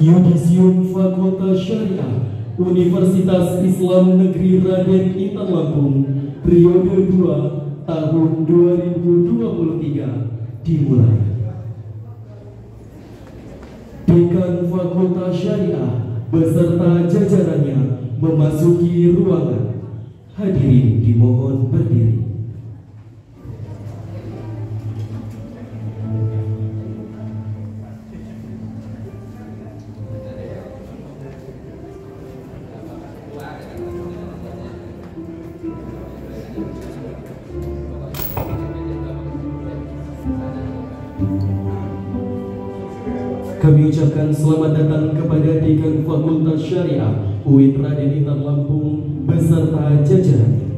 Yudisium Fakultas Syariah Universitas Islam Negeri Raden Intan Lampung periode 2 tahun 2023 dimulai. Dekan Fakultas Syariah beserta jajarannya memasuki ruangan. Hadirin dimohon berdiri. Kami ucapkan selamat datang kepada Dekan Fakultas Syariah UIN Raden Intan Lampung beserta jajarannya.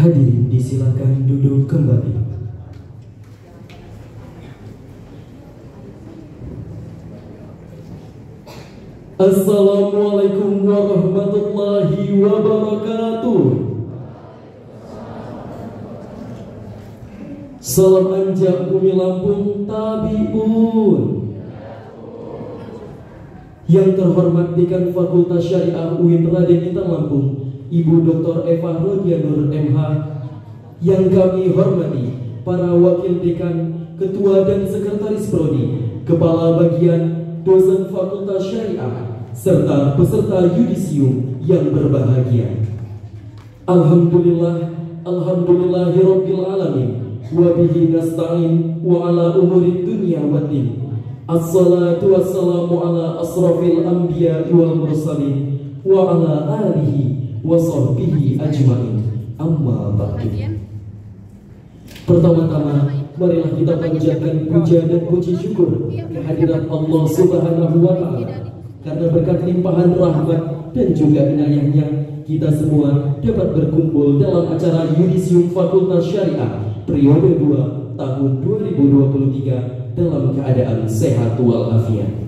Hadirin disilakan duduk kembali. Assalamualaikum warahmatullahi wabarakatuh. Salam anjak bumi Lampung tabiun. Yang terhormat Dekan Fakultas Syariah UIN Raden Intan Lampung Ibu Dr. Eva Rodianur MH, yang kami hormati para Wakil Dekan, Ketua dan Sekretaris Prodi, Kepala Bagian, Dosen Fakultas Syariah, serta peserta Yudisium yang berbahagia. Alhamdulillah, alhamdulillahirabbil alamin, wa bihi nasta'in wa ala umuri dunya waddin. Assalatu wassalamu ala asrofil anbiya wal mursalin wa ala alihi wasahbihi ajma'in. Amma ba'du. Pertama-tama marilah kita panjatkan puja dan puji syukur kehadirat Allah Subhanahu wa Ta'ala, karena berkat limpahan rahmat dan juga inayahnya kita semua dapat berkumpul dalam acara Yudisium Fakultas Syariah periode 2 tahun 2023 dalam keadaan sehat walafiat.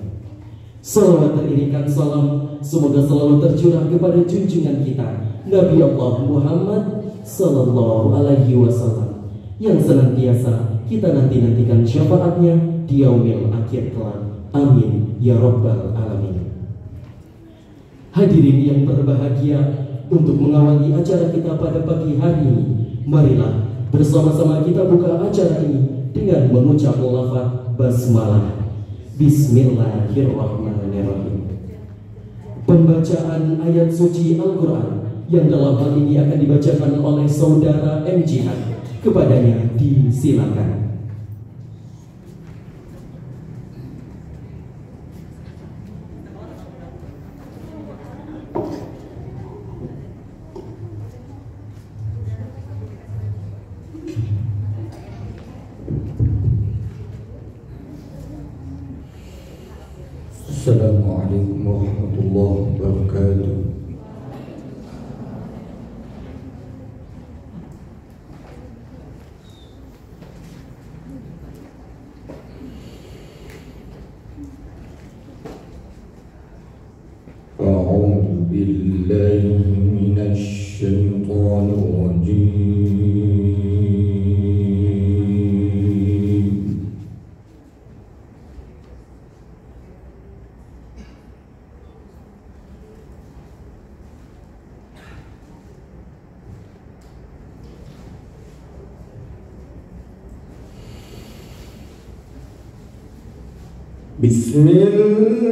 Salawat teriringan salam semoga selalu tercurah kepada junjungan kita Nabi Allah Muhammad Sallallahu Alaihi Wasallam, yang senantiasa kita nantikan syafaatnya di yaumil akhir kelak. Amin ya Rabbal Alamin. Hadirin yang berbahagia, untuk mengawali acara kita pada pagi hari ini, marilah bersama-sama kita buka acara ini dengan mengucap lafaz basmalah. Bismillahirrahmanirrahim. Pembacaan ayat suci Al-Quran yang dalam hal ini akan dibacakan oleh saudara MJH. Kepadanya disilakan. Assalamualaikum warahmatullahi wabarakatuh. A'udzu billahi minasy syaithanir rajim. Bismillahirrahmanirrahim.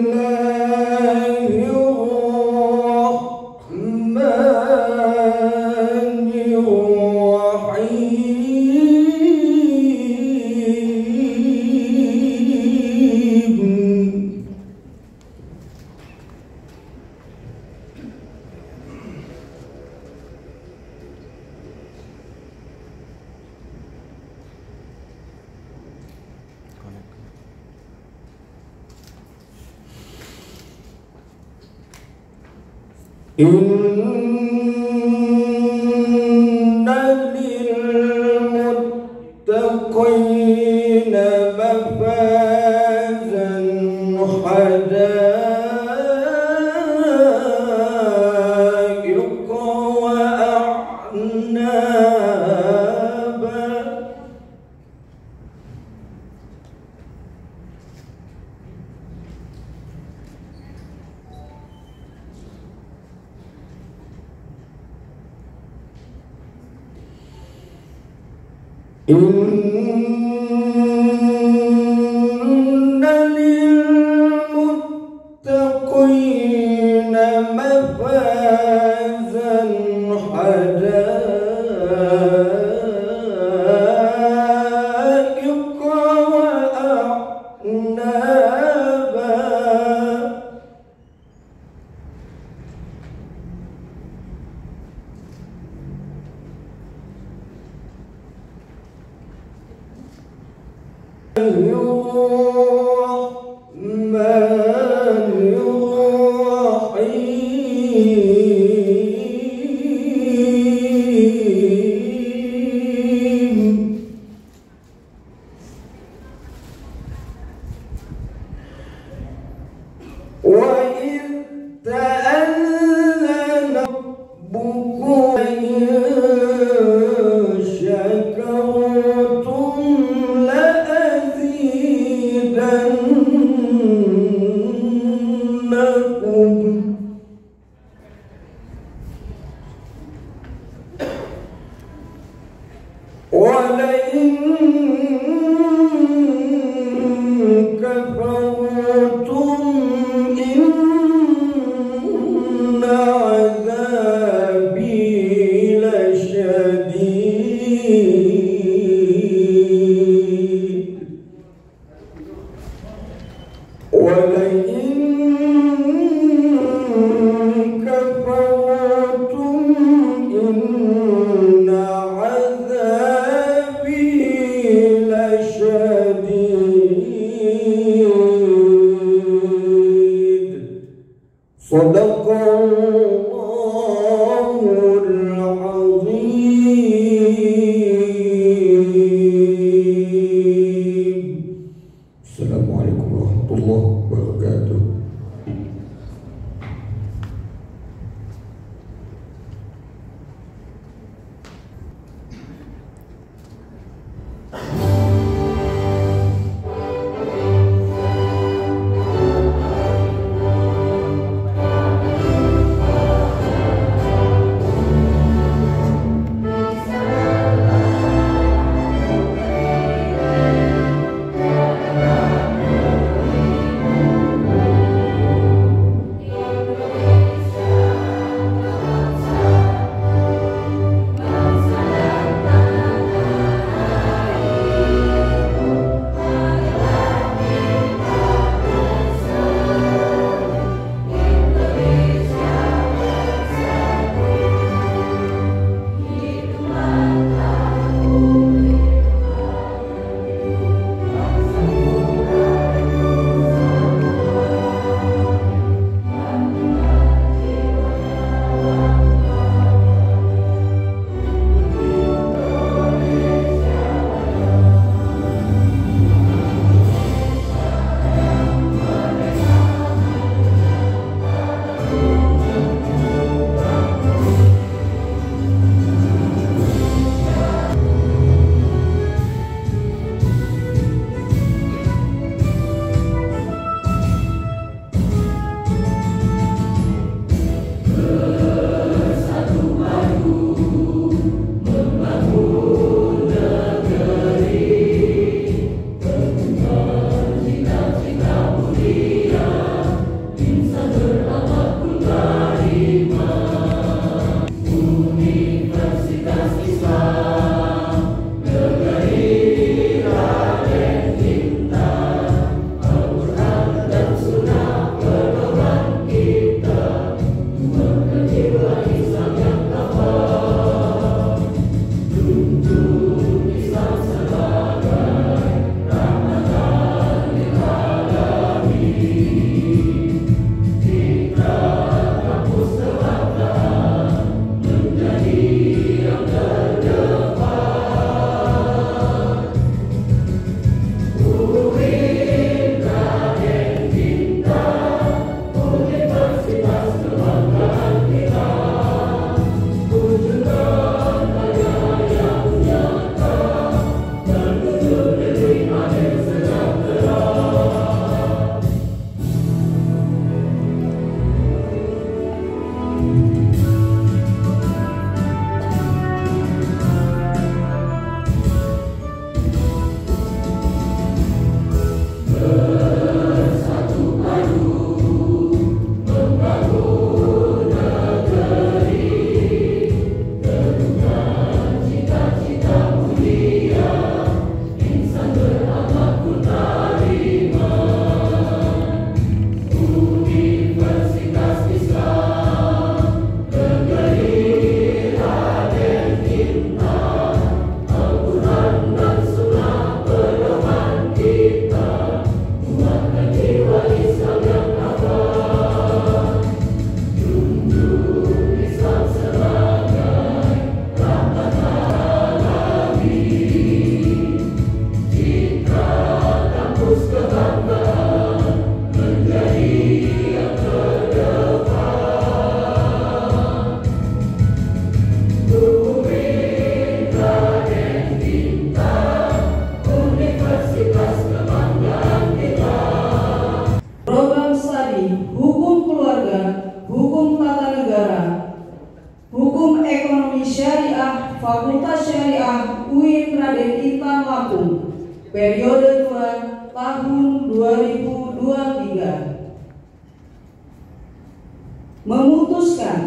2023 memutuskan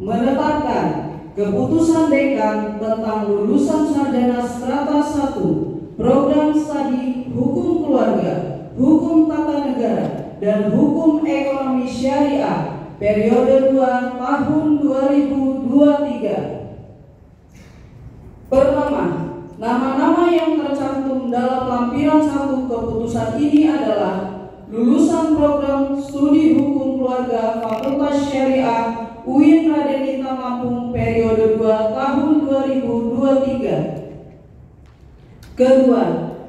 menetapkan keputusan dekan tentang lulusan sarjana strata 1 program studi hukum keluarga, hukum tata negara, dan hukum ekonomi syariah periode 2 tahun 2023. Pertama, nama-nama yang tercantum dalam lampiran 1 keputusan ini adalah lulusan program studi hukum keluarga Fakultas Syariah UIN Raden Intan Lampung periode 2 tahun 2023. Kedua,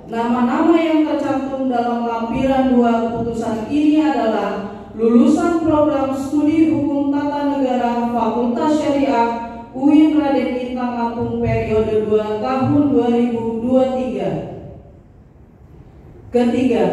nama-nama yang tercantum dalam lampiran 2 keputusan ini adalah lulusan program studi hukum tata negara Fakultas Syariah UIN Raden Intan Lampung periode 2 tahun 2023. Ketiga,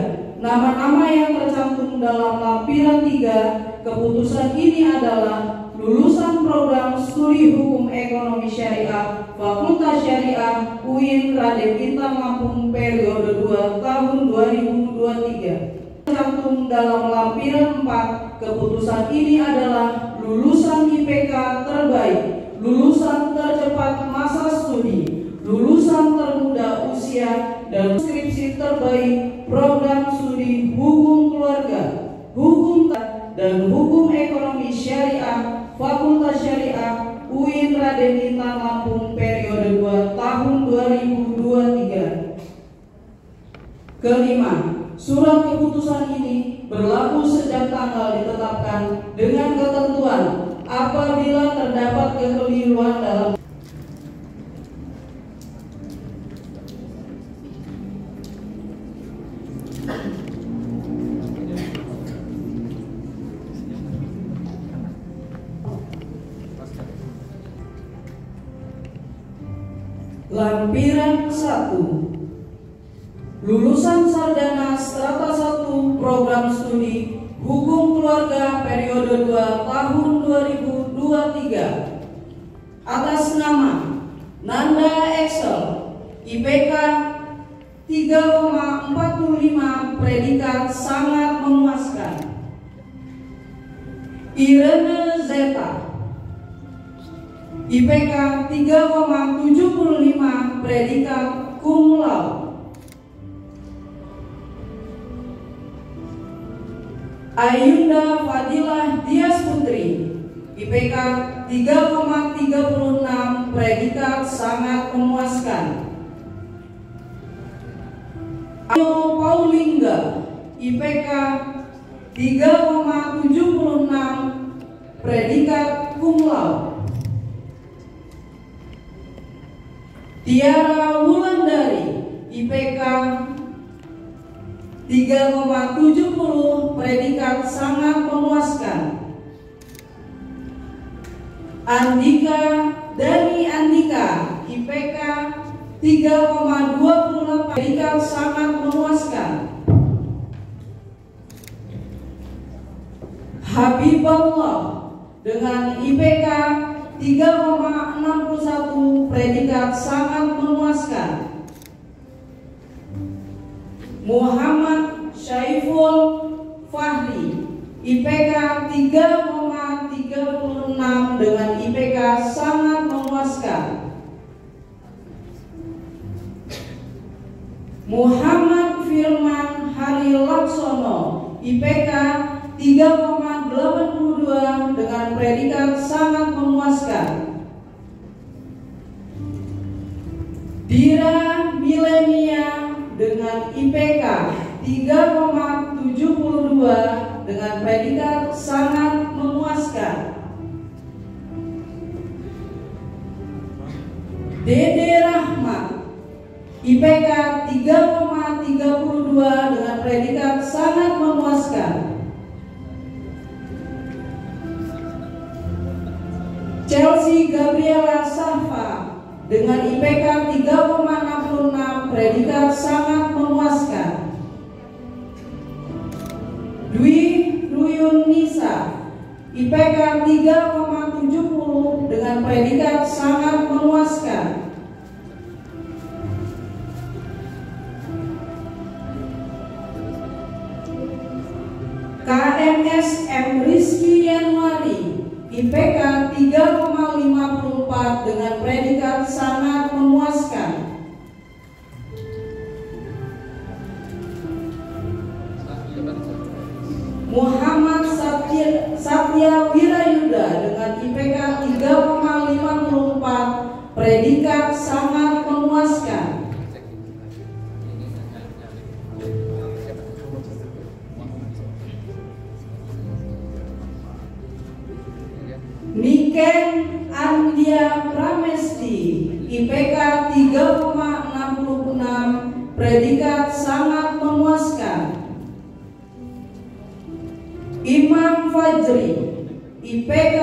nama-nama yang tercantum dalam lampiran 3 keputusan ini adalah lulusan program studi hukum ekonomi syariah Fakultas Syariah UIN Raden Intan Lampung periode 2 tahun 2023. Tercantum dalam lampiran 4 keputusan ini adalah lulusan IPK terbaik, lulusan tercepat masa studi, lulusan termuda usia, dan skripsi terbaik program studi hukum keluarga, hukum dan hukum ekonomi syariah Fakultas Syariah UIN Raden Intan Lampung periode 2 tahun 2023. Kelima, surat keputusan ini berlaku sejak tanggal ditetapkan dengan ketentuan apabila terdapat kekeliruan dalam. Lampiran 1. Lulusan sarjana strata 1 program studi hukum keluarga periode 2 tahun 2023 atas nama Nanda Excel IPK 3,45 predikat sangat memuaskan. Irene Zeta IPK 3,75 predikat cum laude. Ayunda Fadilah Dias Putri IPK 3,36 predikat sangat memuaskan. Ayu Pauling IPK 3,76 predikat cum laude. Tiara Wulandari IPK 3,70 predikat sangat memuaskan. Andika Dani Andika IPK 3,28 predikat sangat memuaskan. Habibullah dengan IPK 3,61 predikat sangat memuaskan. Muhammad Syaiful Fahri IPK 3,36 dengan IPK sangat memuaskan. Muhammad Firman Hari Laksono IPK 3,82 dengan predikat sangat memuaskan. Dira milenia dengan IPK 3,72 dengan predikat sangat memuaskan. Dede Rahmat IPK 3,32 dengan predikat sangat memuaskan. Chelsea Gabriela Safa dengan IPK 3,66 predikat sangat memuaskan. Dwi Ruyun Nisa IPK 3,70 dengan predikat sangat memuaskan. KMS M Rizky Yanwali, IPK 3,54 dengan predikat sangat memuaskan. Muhammad Satya Wirayuda dengan IPK 3,54 predikat sangat memuaskan. Niken Andia Pramesti IPK 3,66 predikat sangat memuaskan. Imam Fajri IPK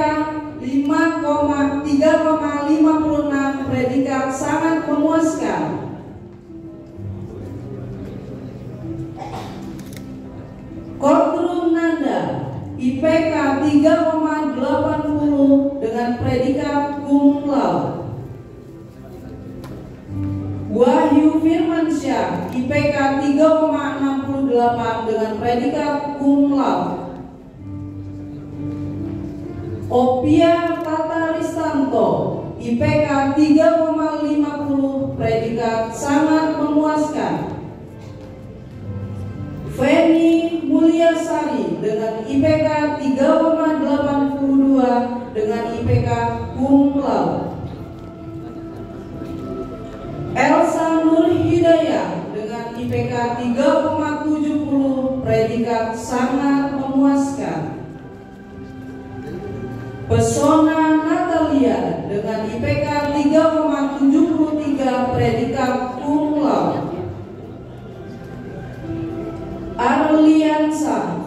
3,56 predikat sangat memuaskan. Kontrum Nanda IPK 3,80 dengan predikat cum laude. Wahyu Firmansyah IPK 3,68 dengan predikat cum laude. Opia Tataristanto IPK 3,50 predikat sangat memuaskan. Feni Mulyasari dengan IPK 3,82 dengan IPK cum laude. Elsa Nur Hidayat dengan IPK 3,70 predikat sangat memuaskan. Pesona Natalia dengan IPK 3,73 predikat cum laude. Arliansa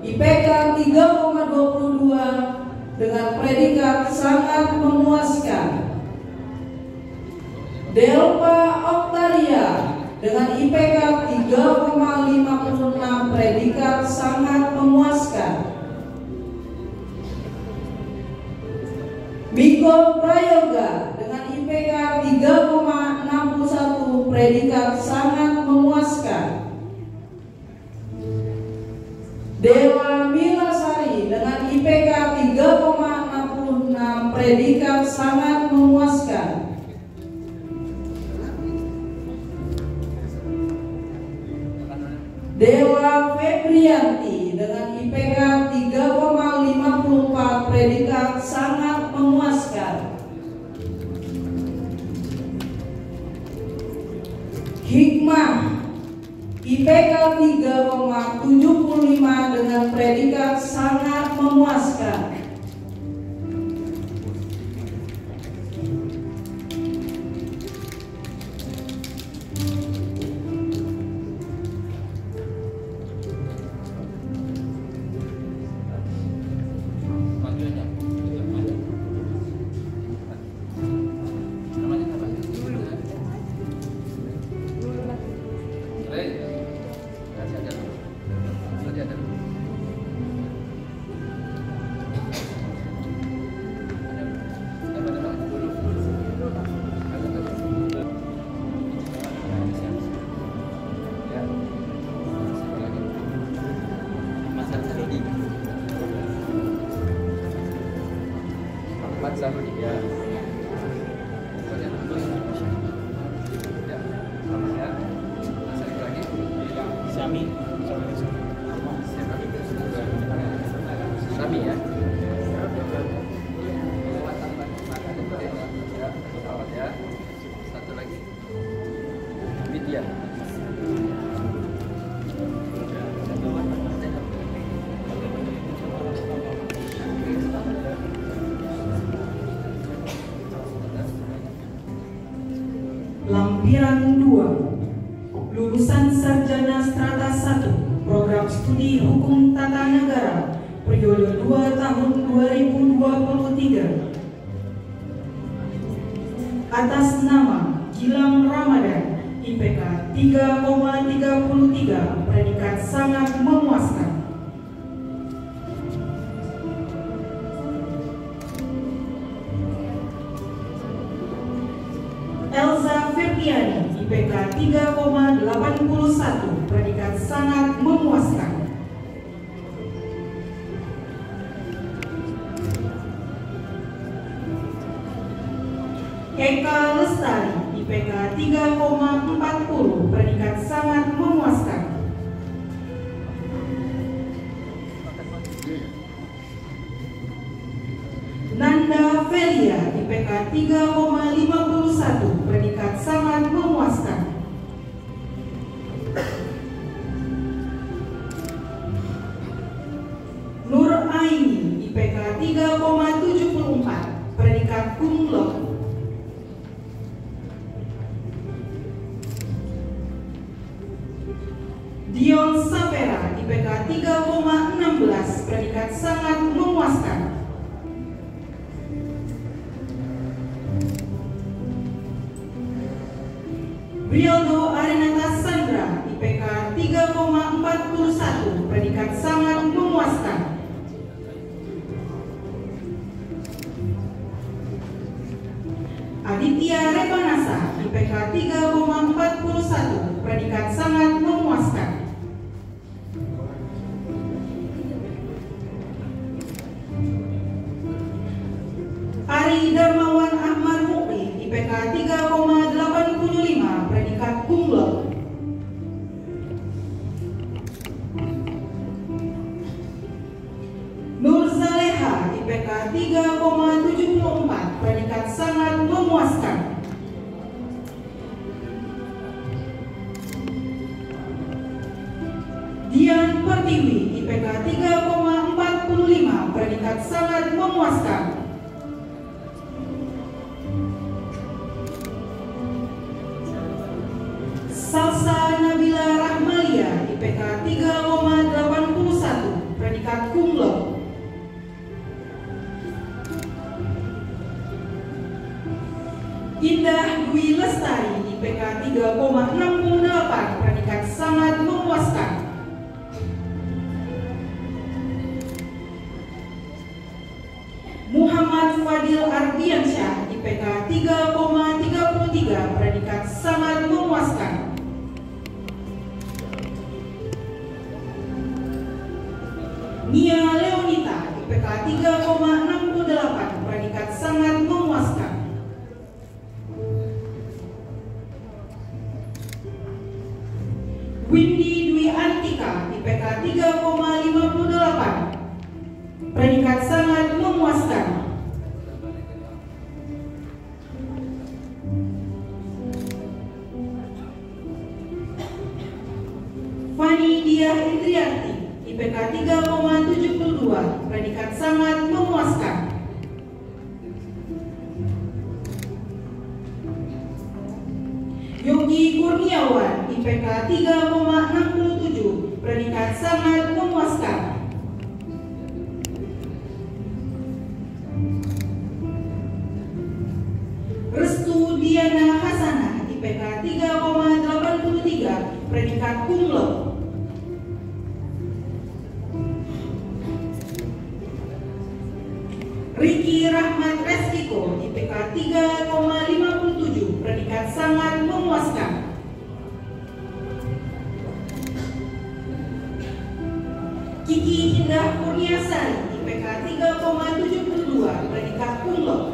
IPK 3,22 dengan predikat sangat memuaskan. Delpa Octaria dengan IPK 3,56 predikat sangat memuaskan. Biko Prayoga dengan IPK 3,61 predikat sangat memuaskan. Dewa Milasari dengan IPK 3,66 predikat sangat memuaskan. Dewa Febrianti dengan IPK 3,54 predikat sangat memuaskan. Hikmah IPK 3,75 dengan predikat sangat memuaskan. IPK 3,81 predikat sangat memuaskan. Eka Lestari, IPK 3,40, predikat sangat memuaskan. Nanda Felia, IPK 3,51, predikat sangat memuaskan. Nur Aini, IPK 3,74, predikat cum laude. Dion Sapera, IPK 3,16, predikat sangat memuaskan. Briodo Arenata Sandra, IPK 3,41, predikat sangat memuaskan. Aditya Repanasa, IPK 3,41, predikat sangat memuaskan. Ari Darmawan Ahmad Mukti, IPK 3,85, predikat cum laude. Nur Zaleha, IPK 3,74, predikat sangat memuaskan. Dian Pertiwi, IPK 3,45, predikat sangat memuaskan. Salsa Nabila Rahmalia, IPK 3,81, predikat cum laude. Indah Dwi Lestari, IPK 3,68, predikat sangat memuaskan. Muhammad Fadil Ardiansyah, IPK 3,33, predikat sangat memuaskan. Nia Leonita, IPK 3,68, predikat sangat memuaskan. Windy Dwi Andika, IPK 3,58, predikat sangat memuaskan. Fani Diah Indriati, IPK 3,72, predikat sangat memuaskan. Yogi Kurniawan, IPK 3,67, predikat sangat memuaskan. Restu Diana Hasanah, IPK 3,83, predikat cum laude. Riki Rahmat Reskiko, IPK 3,57, predikat sangat memuaskan. Kiki Indah Kurniasari, IPK 3,72, predikat cum laude.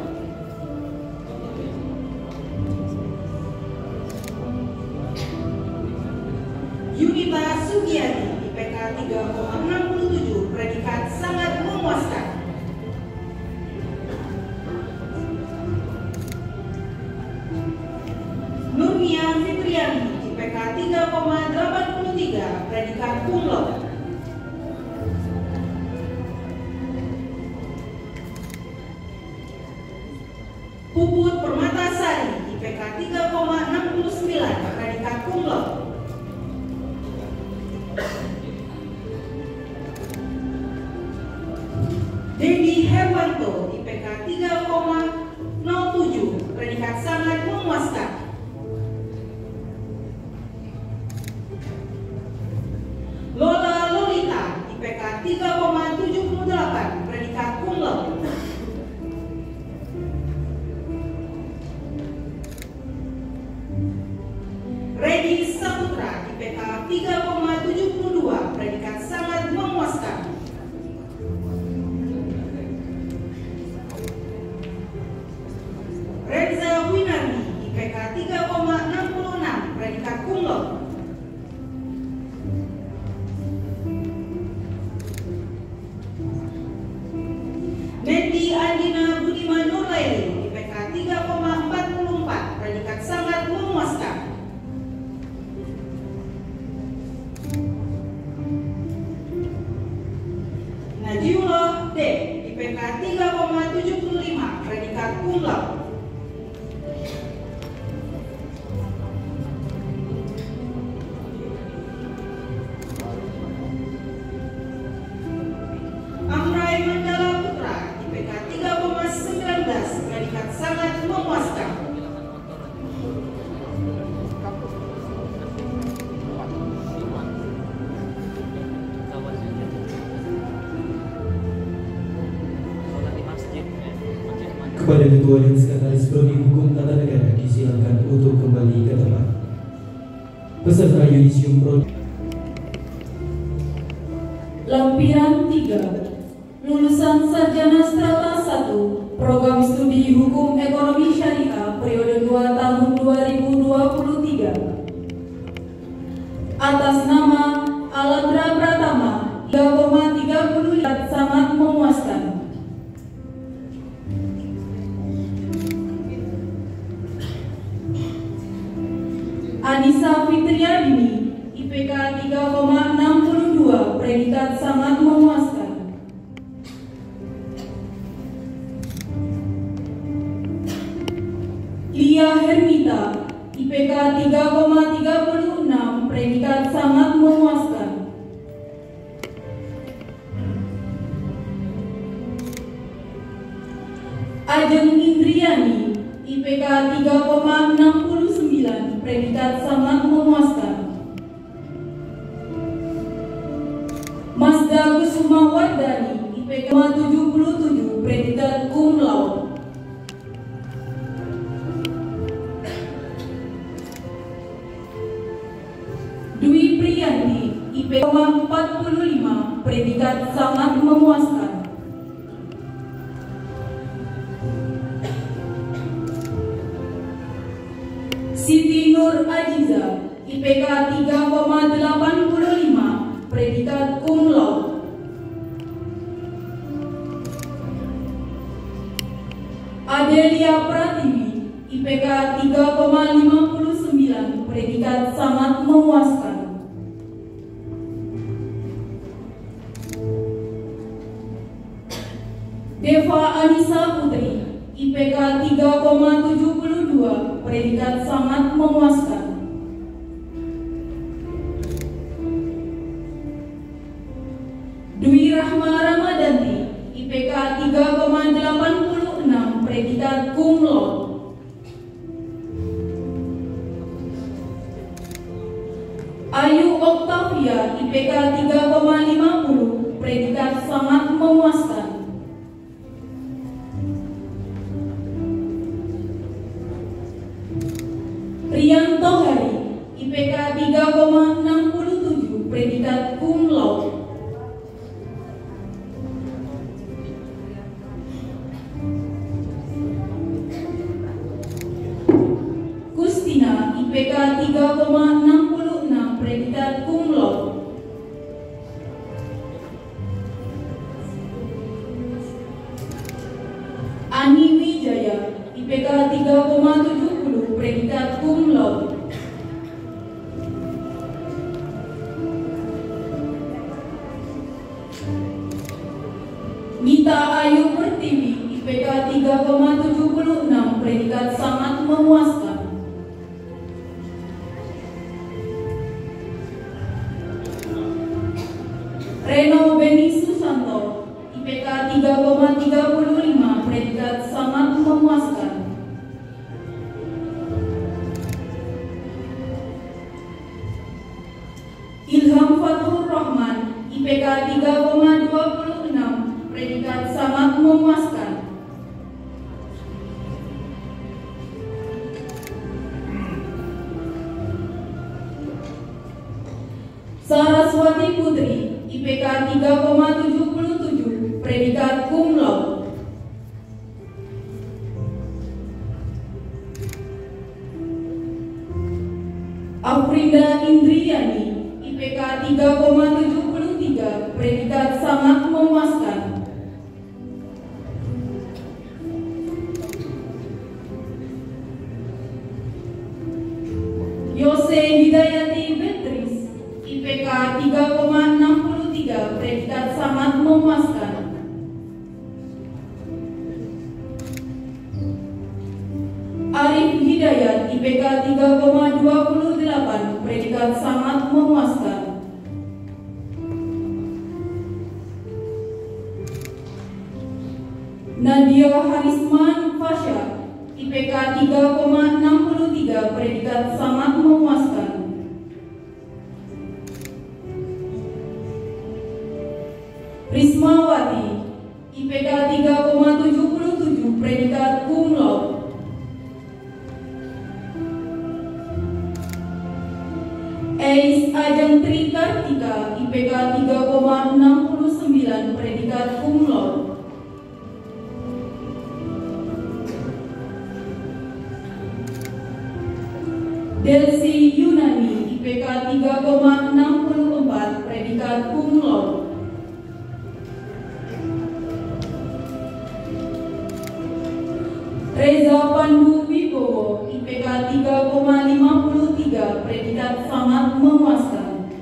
Yunita Sugiyati, IPK 3,67, predikat sangat memuaskan. Nurnia Fitriani, IPK 3,83, predikat cum laude. Puput Permatasari, IPK 3,69, predikat cum laude. Dedi Herwanto, IPK 3,07, predikat sangat memuaskan. Lola Lolita, IPK 3,78, predikat cum laude. Redi Saputra, IPK 3,72, predikat sangat memuaskan. Renza Wina Dendi Andina Budiman Nurlaili, IPK 3,44, predikat sangat memuaskan. Nadiullah D, IPK 3,75, predikat cum laude. Kepada Ketua dan Sekretaris Prodi Hukum Tata Negara disilakan untuk kembali ke tempat. Peserta Yudisium Prodi. Lampiran 3. Lulusan Sarjana Strata 1 Program Studi Hukum Ekonomi Syariah periode 2 tahun 2023. Atas nama Alandra Pratama 3,30 sangat memuaskan. Anissa Fitriadini, IPK 3,62, predikat sangat memuaskan. Lia Hermita, IPK 3,36, predikat sangat memuaskan. Ajeng Indriani, IPK 3,69. Predikat sangat memuaskan. Mazda Kusuma Wardani, IPK 77, predikat cum laude. Dwi Priyanti, IPK 45, predikat sangat memuaskan. Siti Nur Ajiza, IPK 3,85, predikat cum laude. Adelia Pratiwi, IPK 3,59, predikat sangat memuaskan. Deva Anissa Putri, IPK 3,72, predikat sangat memuaskan. Dwi Rahma Ramadhani, IPK 3,86, predikat cum laude. Ayu Oktavia, IPK 3,50, predikat sangat memuaskan. Rianto Hari, IPK 3,67, predikat cum laude. Kustina, IPK 3,66, predikat cum laude. Ani Wijaya, IPK 3,7, predikat cum laude. Mita Ayu Pertiwi, IPK 3,76, predikat sangat memuaskan. Reno Beni Susanto, IPK 3,35, predikat sangat memuaskan. Ilham Fathur Rahman, IPK 3,26, predikat sangat memuaskan. Saraswati Putri, IPK 3,77, predikat cum laude. Afrida Indriani, IPK 3,73, predikat sangat memuaskan. memuaskan. Arif Hidayat IPK 3,28 predikat sangat memuaskan. Nadia Harisman Fasha IPK 3,63 predikat sangat memuaskan. Rismawati IPK 3,77 predikat cum laude. Eis Ajeng Tri Kartika IPK 3,69 predikat cum laude. Chelsea Yunani IPK 3,64 predikat cum laude. Reza Pandu Wibowo IPK 3,53 predikat sangat memuaskan.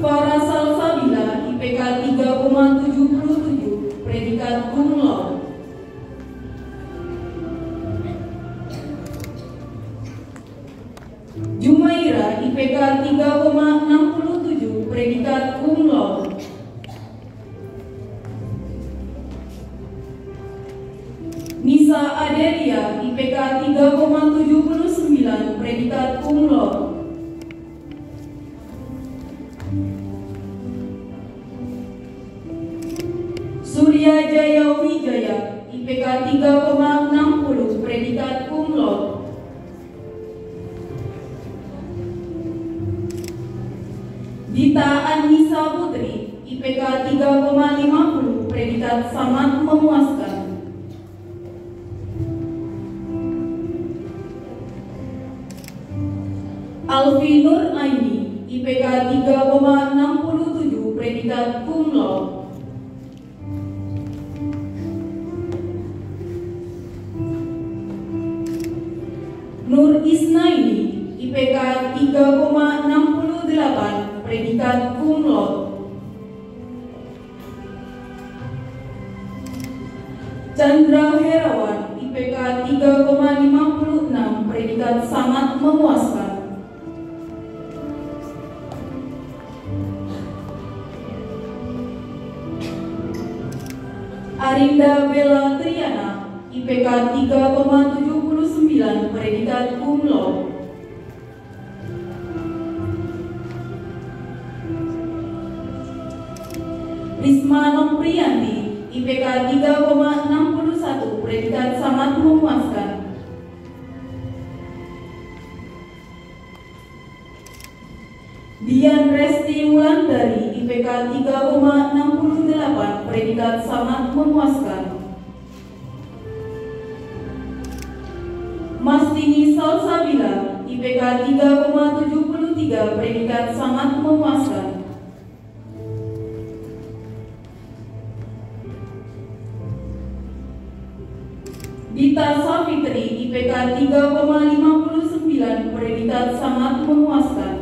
Farah Salsabila IPK 3,77 predikat cum laude. Jumaira IPK 3,67 predikat cum laude. Nisa Adelia IPK 3,79 predikat cum laude. Surya Jaya Wijaya IPK 3,60 predikat cum laude. Dita Anissa Putri, IPK 3,50, predikat sangat memuaskan. Alfi Nur Aini, IPK 3,67, predikat cum laude. Nur Isnaini, IPK 3,68. Predikat cum laude. Chandra Herawan IPK 3,56 predikat sangat memuaskan. Arinda Bella Triana IPK 3,79 predikat cum laude. Risma Noprianti, IPK 3,61, predikat sangat memuaskan. Dian Resti Wulandari, IPK 3,68, predikat sangat memuaskan. Mastini Salsabila, IPK 3,73, predikat sangat memuaskan. Dita Safitri IPK 3,59 predikat sangat memuaskan.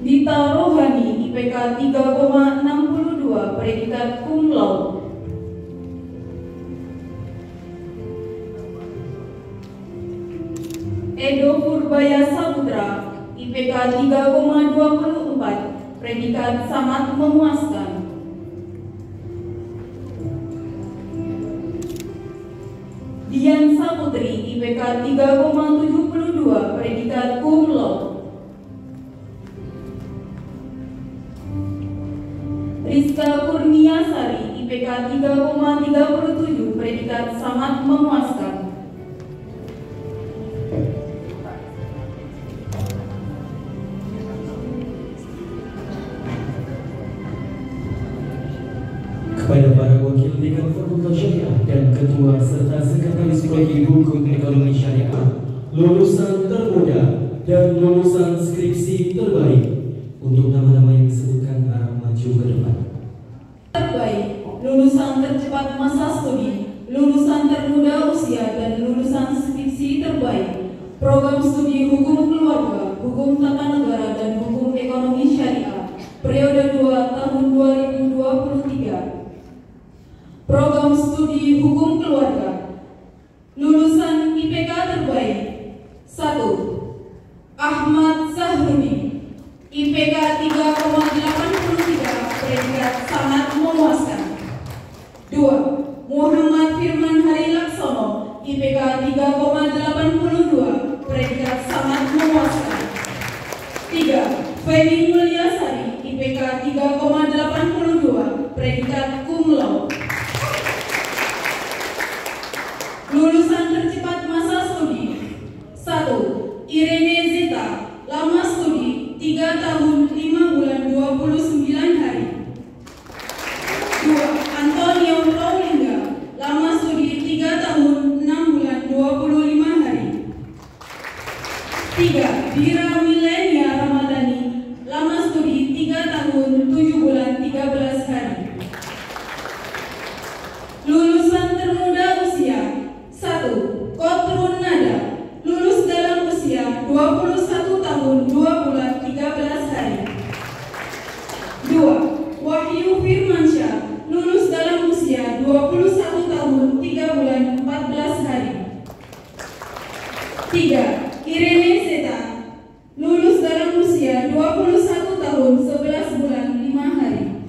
Dita Rohani IPK 3,62 predikat cum laude. Edo Purbaya Saputra IPK 3,24 predikat sangat memuaskan. Dian Saputri IPK 3,72 predikat cum laude. Rizka Kurniasari IPK 3,37 predikat sangat memuaskan. Kepada para wakil dekan Fakultas Syariah dan ketua serta sekretaris program hukum ekonomi syariah, lulusan termuda dan lulusan skripsi terbaik, untuk nama-nama yang disebutkan arah maju ke depan. Terbaik, lulusan tercepat masa studi, lulusan termuda usia dan lulusan skripsi Hukum Tata Negara dan Hukum Ekonomi Syariah, periode 2 tahun 2023. Program Studi Hukum Keluarga, lulusan IPK terbaik 1. Ahmad Zahruni, IPK 3,83, predikat sangat memuaskan. 2. Muhammad Firman Hari Laksono, IPK 3,82, predikat sangat memuaskan. 3. Feni Mulyasari, IPK 3,82, predikat cum laude. Lulusan tercepat masa studi 1. Irene Zeta, lama studi 3 tahun 5 bulan 29 hari. 2. Antonio Paulinga, lama studi 3 tahun 6 bulan 25 hari. 3. Bira Yuda Ramadhani, lama studi 3 tahun 7 bulan 13 hari. Lulusan termuda usia 1. Kotrun Nada, lulus dalam usia 21 tahun 2 bulan 13 hari. 2. Wahyu Firmansyah, lulus dalam usia 21 tahun 3 bulan 14 hari. 3. Irene Zeta, lulus dalam usia 21 tahun 11 bulan 5 hari.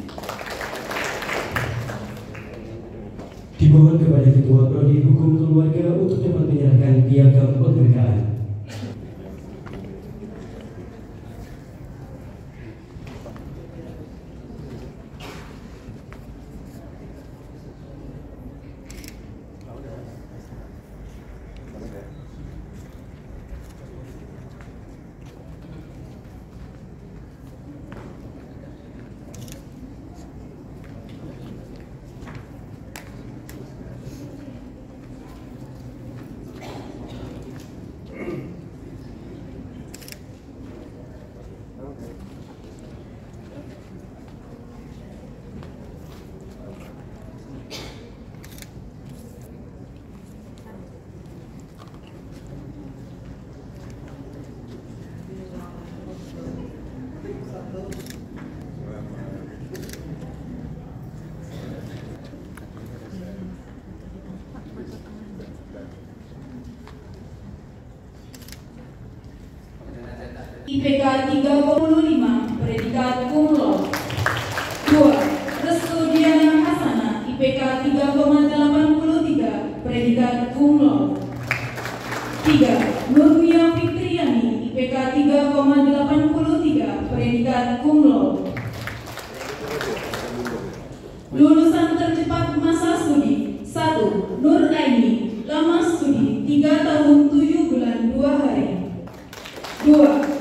Dimohon kepada Ketua Prodi Hukum Keluarga untuk dapat menyerahkan piagam penghargaan. IPK 3,5, predikat cum laude. 2. Restu Diana Hasana, IPK 3,83, predikat cum laude. 3. Nurmia Fitriani, IPK 3,83, predikat cum laude. Lulusan tercepat masa studi 1. Nur Aini, lama studi 3 tahun 7 bulan 2 hari. 2.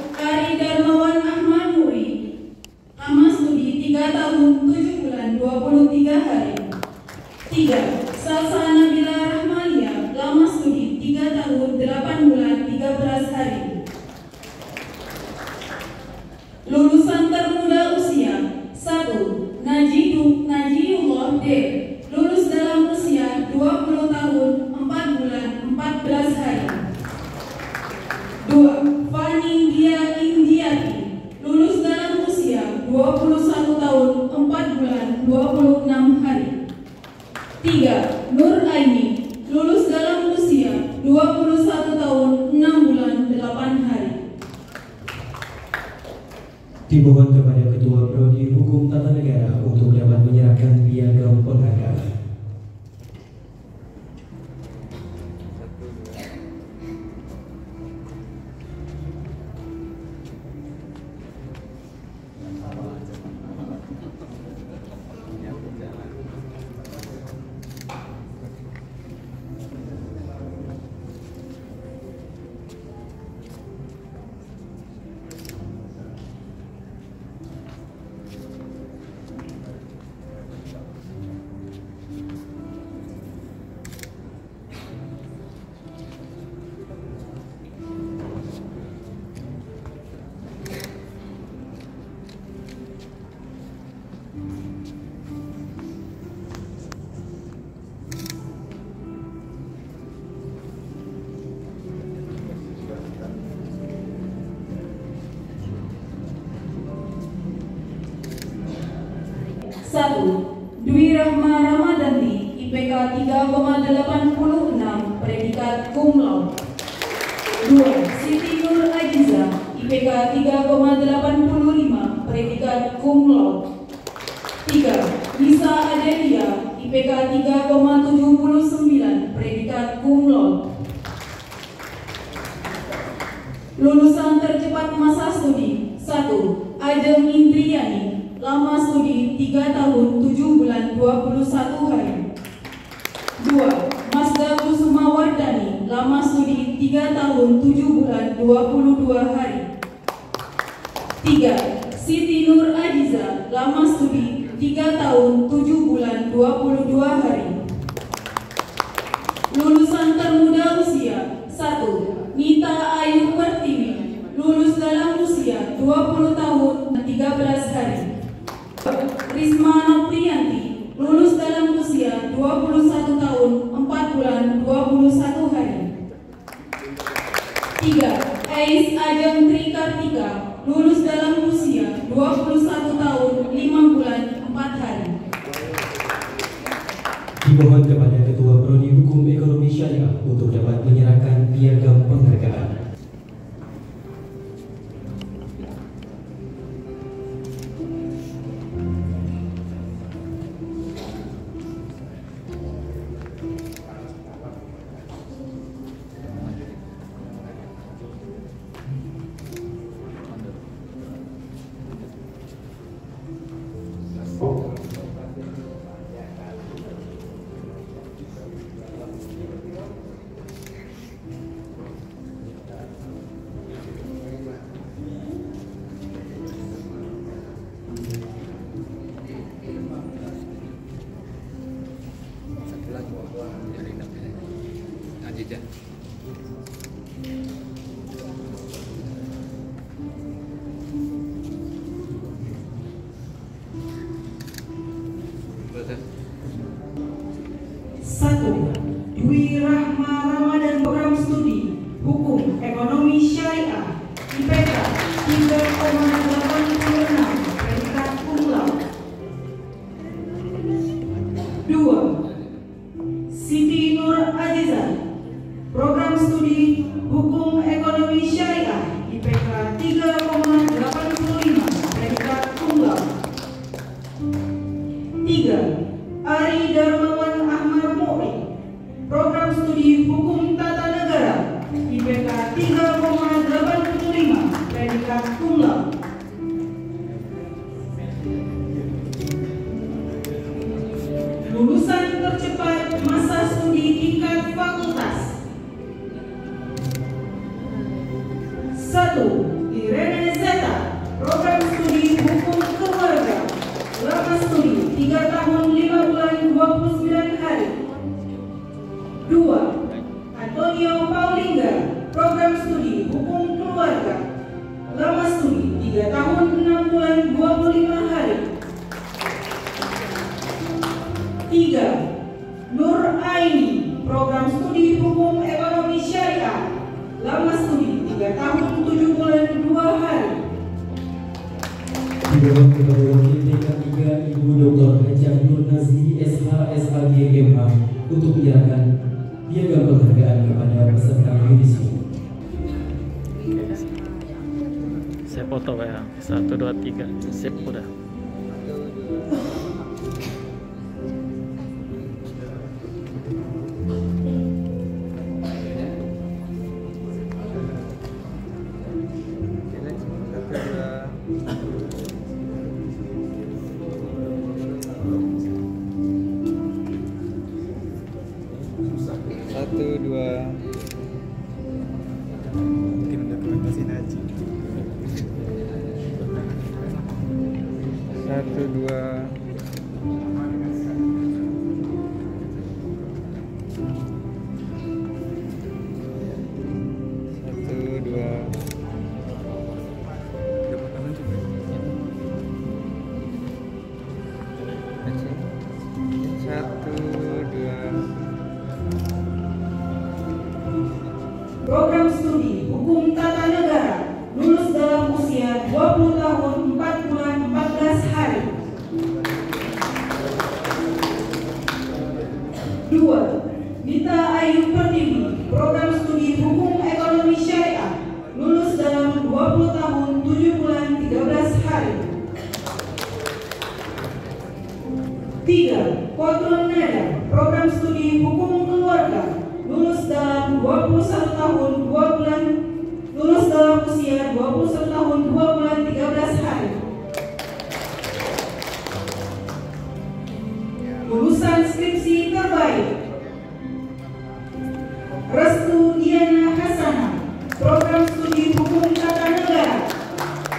Dimohon kepada Ketua Prodi Hukum Tata Negara untuk dapat menyerahkan piagam penghargaan. 1 Dwi Rahma Ramadhani, IPK 3,86, predikat cum laude. 2 Siti Nur Ajiza, IPK 3,85, predikat cum laude. 3 Nisa Adelia, IPK 3,79, predikat cum laude. Lulusan tercepat masa studi 1 Ajeng Indriani, lama studi 3 tahun 7 bulan 21 hari. 2 Masda Kusuma Wardani, lama studi 3 tahun 7 bulan 22 hari. 3 Siti Nur Ajiza, lama studi 3 tahun 7 bulan 22 hari. Lulusan termuda usia 1 Nita Ayu Pertiwi, lulus dalam usia 20 tahun 13 hari. Risma Noprianti, lulus dalam usia 21 tahun 4 bulan 21 hari. 3 Ais Ajeng Trikartika, lulus dalam usia 21 tahun 5 bulan 4 hari. Dimohon kepada Ketua Prodi Hukum Ekonomi Syariah untuk dapat menyerahkan piagam penghargaan. Usia 20 tahun 4 bulan 14 hari. 21 tahun 2 bulan, lulus dalam usia 21 tahun 2 bulan 13 hari. Lulusan skripsi terbaik Restu Diana Hasanah, program studi hukum tata negara,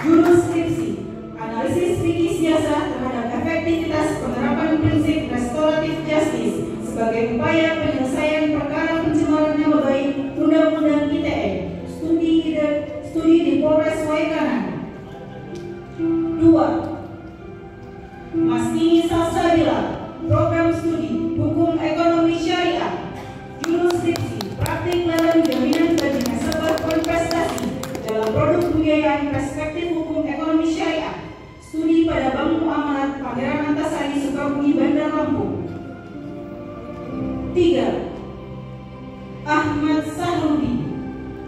judul skripsi analisis fikih siasat terhadap efektivitas penerapan prinsip restoratif justice sebagai upaya penyelesaian perkara pencemaran nama baik Undang-Undang ITE, studi di Polres Waikanan. 2. Mastini Salsabila, program studi hukum ekonomi syariah, judul skripsi praktik dalam jaminan bagi nasabah konvestasi dalam produk pembiayaan perspektif hukum ekonomi syariah, studi pada Bank Muamalat Pangeran Antasari Sukabumi Bandar Lampung. 3. Ahmad Sahrudi,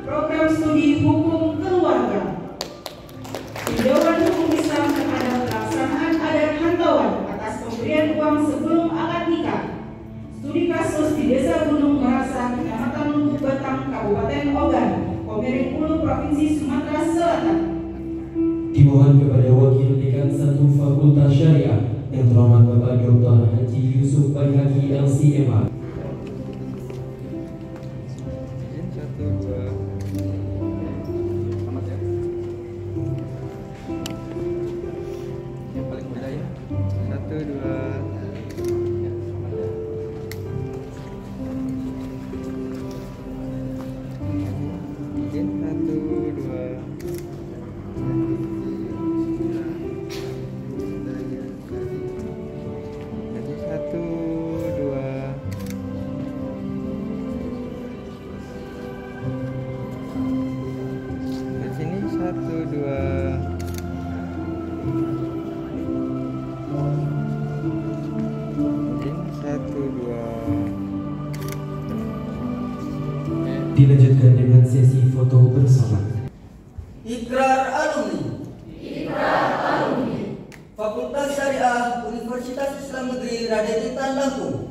program studi hukum keluarga, Bimbingan Hukum Islam terhadap pelaksanaan adat Hantauan atas pemberian uang sebelum akad nikah, studi kasus di Desa Gunung Merasa, Kecamatan Lubuk Batang, Kabupaten Ogan, Komering Ulu, Provinsi Sumatera Selatan. Dimohon kepada Wakil Dekan 1 Fakultas Syariah yang terhormat Bapak Dr. Haji Yusuf Baihaqi LC.Ma. Dilanjutkan dengan sesi foto bersama. Ikrar alumni Fakultas Syariah Universitas Islam Negeri Raden Intan Lampung.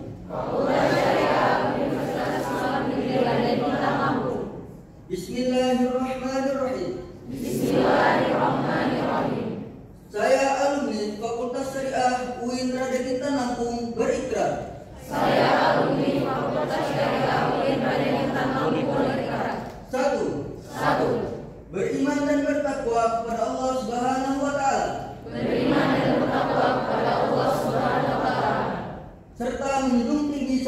Bismillahirrahmanirrahim. Saya alumni Fakultas Syariah UIN Raden Intan Lampung berikrar. Saya alumni Fakultas Syariah UIN Raden Intan Lampung berikrar. 1. Beriman dan bertakwa kepada Allah Subhanahu wa taala. Serta menjunjung tinggi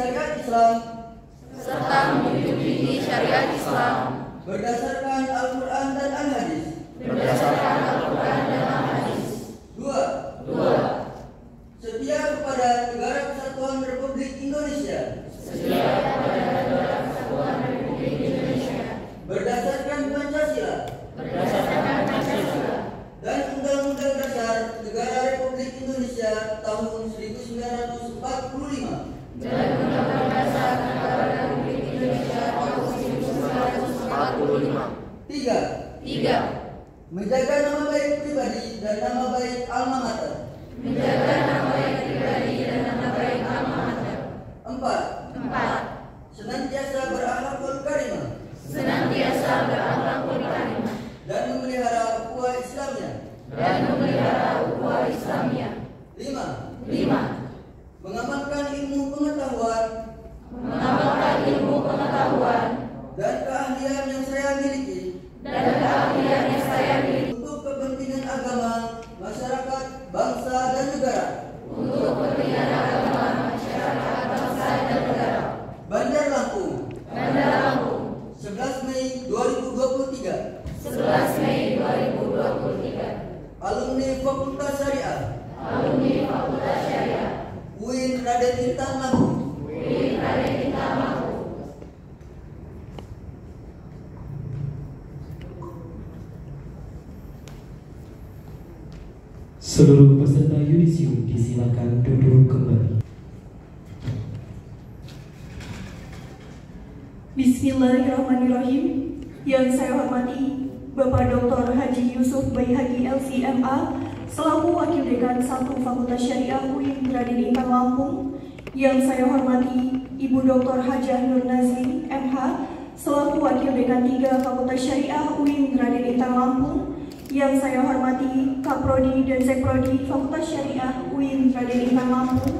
syariat Islam. Berdasarkan Al-Qur'an dan Al-Hadis. 2. Setia kepada negara kesatuan Republik Indonesia. Berdasarkan Pancasila dan Undang-Undang Dasar Negara Republik Indonesia tahun 1945 dan Undang-Undang Dasar Negara Republik Indonesia tahun 1945. 3. Menjaga nama baik pribadi dan nama baik alma mater. 4. Senantiasa berakhlakul karimah. Dan memelihara ukhuwah Islamnya. 5. Mengamalkan ilmu pengetahuan. Dan keahlian yang saya miliki. Untuk kepentingan agama, masyarakat, bangsa dan negara. Bandar Lampung. 11 Mei 2023. Alumni Fakultas Syariah UIN Raden Intan Lampung. Seluruh peserta Yudisium disilakan duduk kembali. Bismillahirrahmanirrahim. Yang saya hormati Bapak Dr. Haji Yusuf Baihaqi LC.Ma selaku Wakil Dekan 1 Fakultas Syariah UIN Raden Intan Lampung. Yang saya hormati Ibu Dr. Hajah Nur Nazli MH selaku Wakil BK 3 Fakultas Syariah UIN Raden Intan Lampung, yang saya hormati Kaprodi dan Sekprodi Fakultas Syariah UIN Raden Intan Lampung,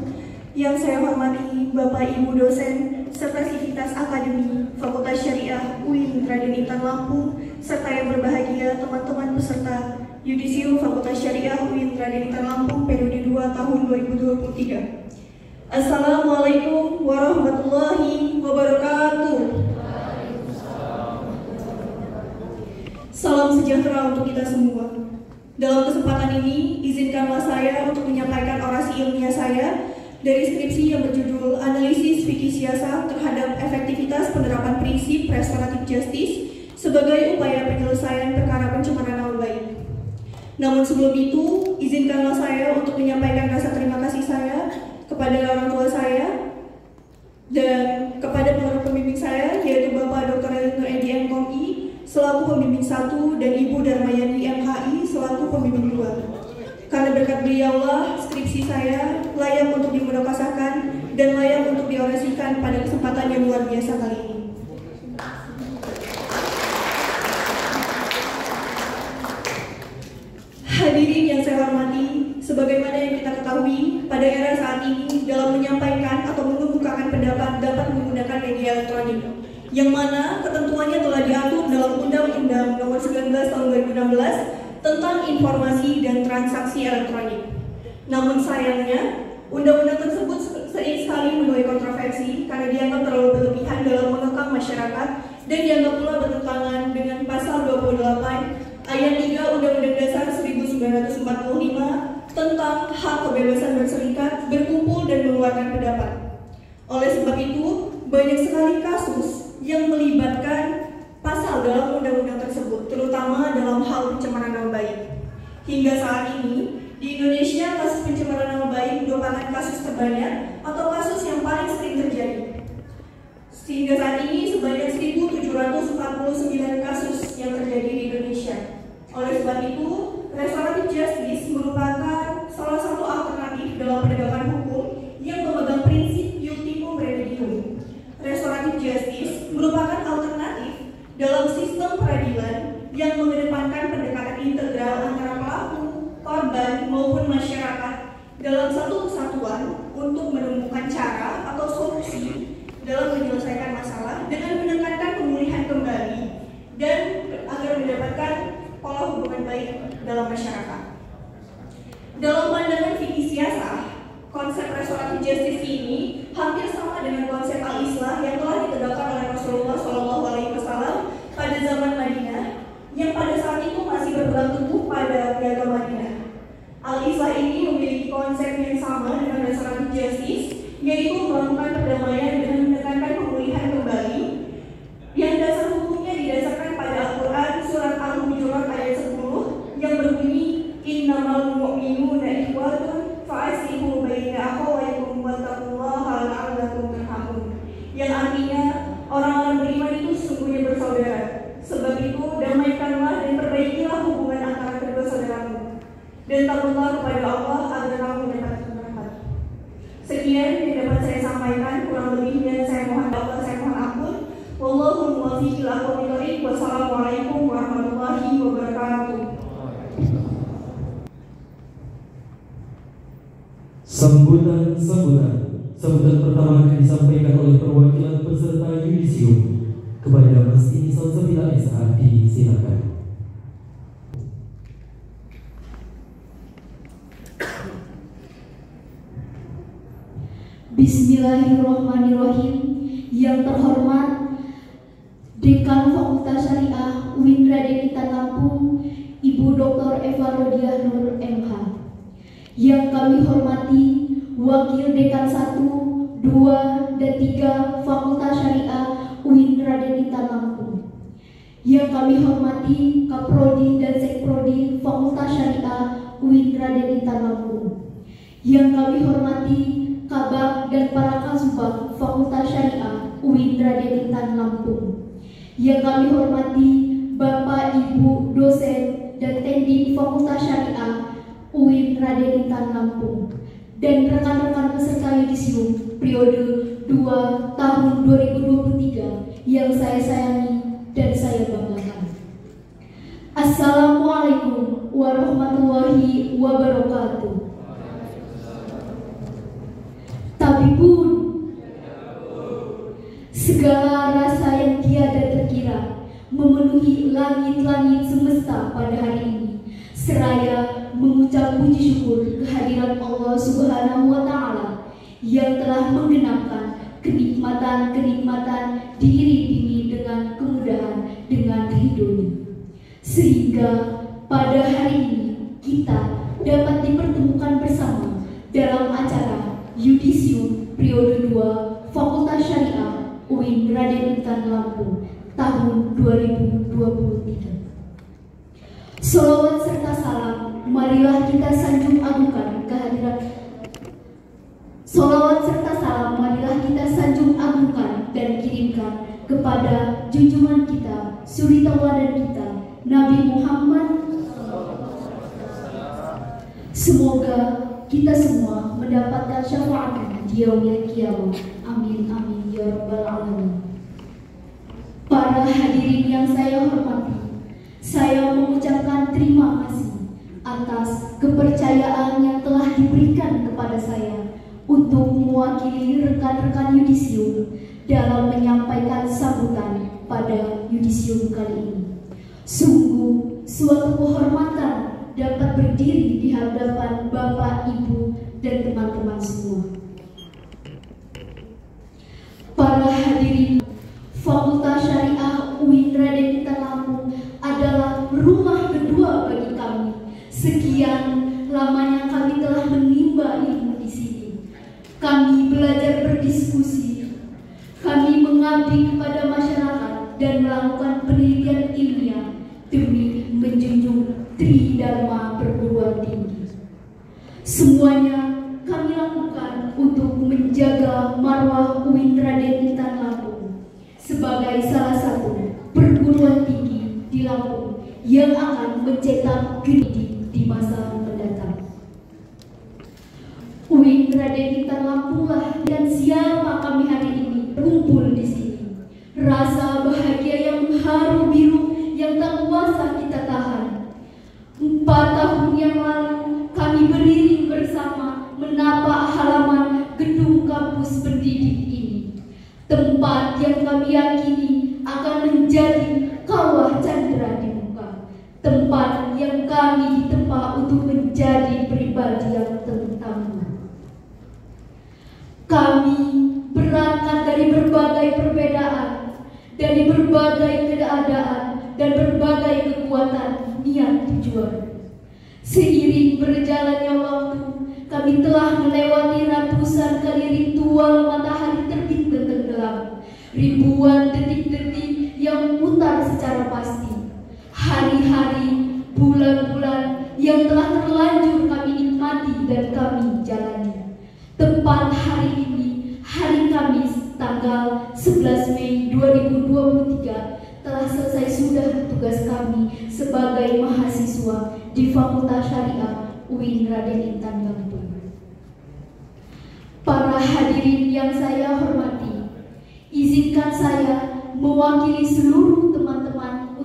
yang saya hormati Bapak Ibu dosen serta sivitas akademi Fakultas Syariah UIN Raden Intan Lampung, serta yang berbahagia teman-teman peserta Yudisium Fakultas Syariah UIN Raden Intan Lampung periode 2 tahun 2023. Assalamualaikum warahmatullahi wabarakatuh. Salam sejahtera untuk kita semua. Dalam kesempatan ini, izinkanlah saya untuk menyampaikan orasi ilmiah saya dari skripsi yang berjudul Analisis Fikih Siasat terhadap efektivitas penerapan prinsip restoratif justice sebagai upaya penyelesaian perkara pencemaran nama baik. Namun sebelum itu, izinkanlah saya untuk menyampaikan rasa terima kasih saya kepada orang tua saya dan kepada pembimbing saya, yaitu Bapak Dr. Elitur Edyang Komi selaku pembimbing 1 dan Ibu Darmayani MHI selaku pembimbing 2. Karena berkat beliaulah skripsi saya layak untuk dimenekasakan dan layak untuk diorasikan pada kesempatan yang luar biasa kali ini. Hadirin yang saya hormati, sebagaimana yang kita ketahui pada era saat ini dalam menyampaikan atau mengemukakan pendapat dapat menggunakan media elektronik, yang mana ketentuannya telah diatur dalam Undang-Undang Nomor 19 Tahun 2016 tentang Informasi dan Transaksi Elektronik. Namun sayangnya, undang-undang tersebut sering sekali menuai kontroversi karena dianggap terlalu berlebihan dalam mengekang masyarakat dan dianggap pula bertentangan dengan Pasal 28 Ayat 3 Undang-Undang Dasar 1945 tentang hak kebebasan berserikat, berkumpul, dan mengeluarkan pendapat. Oleh sebab itu, banyak sekali kasus yang melibatkan pasal dalam undang-undang tersebut, terutama dalam hal pencemaran nama baik. Hingga saat ini, di Indonesia kasus pencemaran nama baik merupakan kasus terbanyak atau kasus yang paling sering terjadi. Sehingga saat ini sebanyak 1.749 kasus yang terjadi di Indonesia. Oleh sebab itu, restoratif justice merupakan salah satu alternatif dalam penegakan hukum yang memegang prinsip ultimum remedium. Restoratif justice merupakan alternatif dalam sistem peradilan yang mengedepankan pendekatan integral antara pelaku, korban, maupun masyarakat dalam satu kesatuan untuk menemukan cara atau solusi dalam menyelesaikan masalah dengan menekankan pemulihan kembali dan agar mendapatkan pola hubungan baik dalam masyarakat. Dalam pandangan fikih siasah, konsep restoratif justice ini hampir sama dengan konsep al-islah yang telah ditegakkan oleh Rasulullah SAW pada zaman Madinah, yang pada saat itu masih berpegang teguh pada piagam Madinah. Al-islah ini memiliki konsep yang sama dengan restoratif justice, yaitu melakukan perdamaian dengan menekankan pemulihan kembali, yang dasar hukumnya didasarkan pada Al-Quran Surat Al-Hujurat ayat 10 yang berbunyi Innamal mu'minuna ikhwatun fa'aslihu baina akhawaykum wattaqullaha la'allakum turhamun, yang artinya orang-orang beriman itu sesungguhnya bersaudara. Sebab itu damaikanlah dan perbaikilah hubungan antara kedua saudaramu dan takutlah kepada Allah agar kamu mendapatkan rahmat. Sekian yang dapat saya sampaikan, kurang lebihnya saya mohon maaf, saya mohon ampun. Wallahul muwaffiq ila aqwamit thoriq. Wassalamualaikum warahmatullahi wabarakatuh. Sambutan pertama akan disampaikan oleh perwakilan peserta Yudisium kepada Mastini Salsabila S.Adi. Silakan. Bismillahirrahmanirrahim. Yang terhormat Dekan Fakultas Syariah UIN Raden Intan Lampung, Ibu Dr. Eva Rodianur MH. Yang kami hormati Wakil Dekan 1, 2, dan 3 Fakultas Syariah UIN Raden Intan Lampung. Yang kami hormati Kaprodi dan Sekprodi Fakultas Syariah UIN Raden Intan Lampung. Yang kami hormati Kabak dan para Kasubag Fakultas Syariah UIN Raden Intan Lampung. Yang kami hormati Bapak Ibu dosen dan tending Fakultas Syariah UIN Raden Intan Lampung dan rekan-rekan peserta Yudisium periode 2 tahun 2023 yang saya sayangi dan saya banggakan. Assalamualaikum warahmatullahi wabarakatuh. Tabibun, segala rasa yang tiada terkira memenuhi langit-langit semesta pada hari ini, seraya mengucap puji syukur kehadiran Allah Subhanahu wa Ta'ala yang telah menggenapkan kenikmatan-kenikmatan diiringi dengan kemudahan dengan ridhonya, sehingga pada hari ini kita dapat dipertemukan bersama dalam acara Yudisium Periode 2 Fakultas Syariah UIN Raden Intan Lampung tahun 2023. Salawat serta salam marilah kita sanjung agungkan kehadiran. Salawat serta salam marilah kita sanjung agungkan dan kirimkan kepada junjungan kita, suri tauladan kita, Nabi Muhammad. Semoga kita semua mendapatkan syafaatnya di yaumil qiyamah. Amin amin ya rabbal alamin. Para hadirin yang saya hormati, saya mengucapkan terima kasih atas kepercayaan yang telah diberikan kepada saya untuk mewakili rekan-rekan Yudisium dalam menyampaikan sambutan pada Yudisium kali ini. Sungguh suatu kehormatan dapat berdiri di hadapan Bapak, Ibu, dan teman-teman semua. Para hadirin, Fakultas Syariah UIN Raden Intan Lampung adalah rumah kedua bagi kami. Sekian lamanya kami telah menimba ilmu di sini. Kami belajar berdiskusi, kami mengabdi kepada masyarakat dan melakukan penelitian ilmiah demi menjunjung tridharma perguruan tinggi. Semuanya kami lakukan untuk menjaga marwah UIN Raden Intan Lampung sebagai salah satu perguruan tinggi di Lampung yang akan mencetak geni di masa mendatang. UIN Raden Intan Lampung lah dan siapa kami hari ini berkumpul di sini. Rasa bahagia yang haru biru yang tak kuasa kita tahan. 4 tahun yang lalu kami berdiri bersama menapa halaman gedung kampus pendidik ini, tempat yang kami yakini akan menjadi kawah candera di muka, tempat yang kami ditempa untuk menjadi pribadi yang tentram. Kami berangkat dari berbagai perbedaan, dari berbagai keadaan dan berbagai kekuatan niat tujuan. Seiring berjalannya waktu, kami telah melewati ratusan kali ritual matahari terbit dan tenggelam, ribuan detik-detik yang putar secara pasti, hari-hari, bulan-bulan yang telah terlanjur kami nikmati dan kami jalani. Tepat hari ini, hari Kamis, tanggal 11 Mei 2023, telah selesai sudah tugas kami sebagai mahasiswa di Fakultas Syariah UIN Raden Intan Lampung. Para hadirin yang saya hormati, izinkan saya mewakili seluruh teman-teman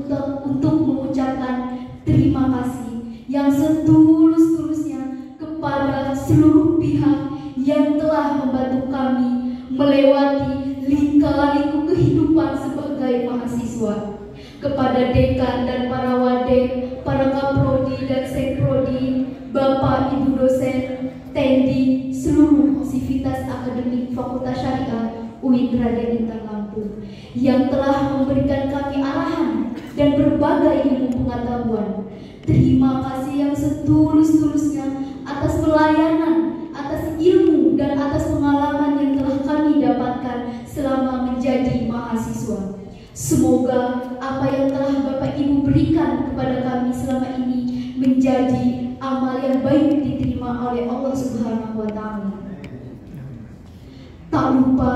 untuk mengucapkan terima kasih yang setulus-tulusnya kepada seluruh pihak yang telah membantu kami melewati lika-liku kehidupan sebagai mahasiswa, kepada dekan dan para wadek, para kaprodi dan sekprodi, bapak ibu dosen, tendi, seluruh aktivitas akademik Fakultas Syariah UIN Raden Intan Lampung yang telah memberikan kami arahan dan berbagai ilmu pengetahuan. Terima kasih yang setulus-tulusnya atas pelayanan, atas ilmu, dan atas pengalaman yang telah kami dapatkan selama menjadi mahasiswa. Semoga apa yang telah Bapak Ibu berikan kepada kami selama ini menjadi amal yang baik diterima oleh Allah Subhanahu wa Ta'ala. Tak lupa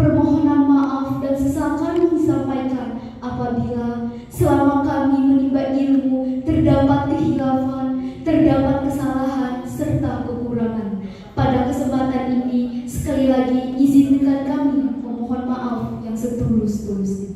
permohonan maaf dan sesal kami disampaikan apabila selama kami menimba ilmu terdapat kehilafan, terdapat kesalahan serta kekurangan. Pada kesempatan ini sekali lagi izinkan kami memohon maaf yang setulus-tulusnya.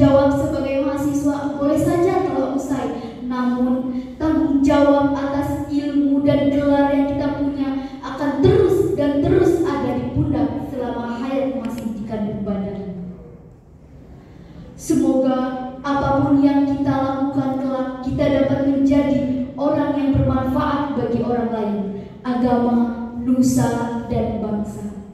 jawab sebagai mahasiswa boleh saja kalau usai, namun tanggung jawab atas ilmu dan gelar yang kita punya akan terus dan terus ada di pundak selama hayat masih dikandung badan. Semoga apapun yang kita lakukan kelak, kita dapat menjadi orang yang bermanfaat bagi orang lain, agama, nusa, dan bangsa,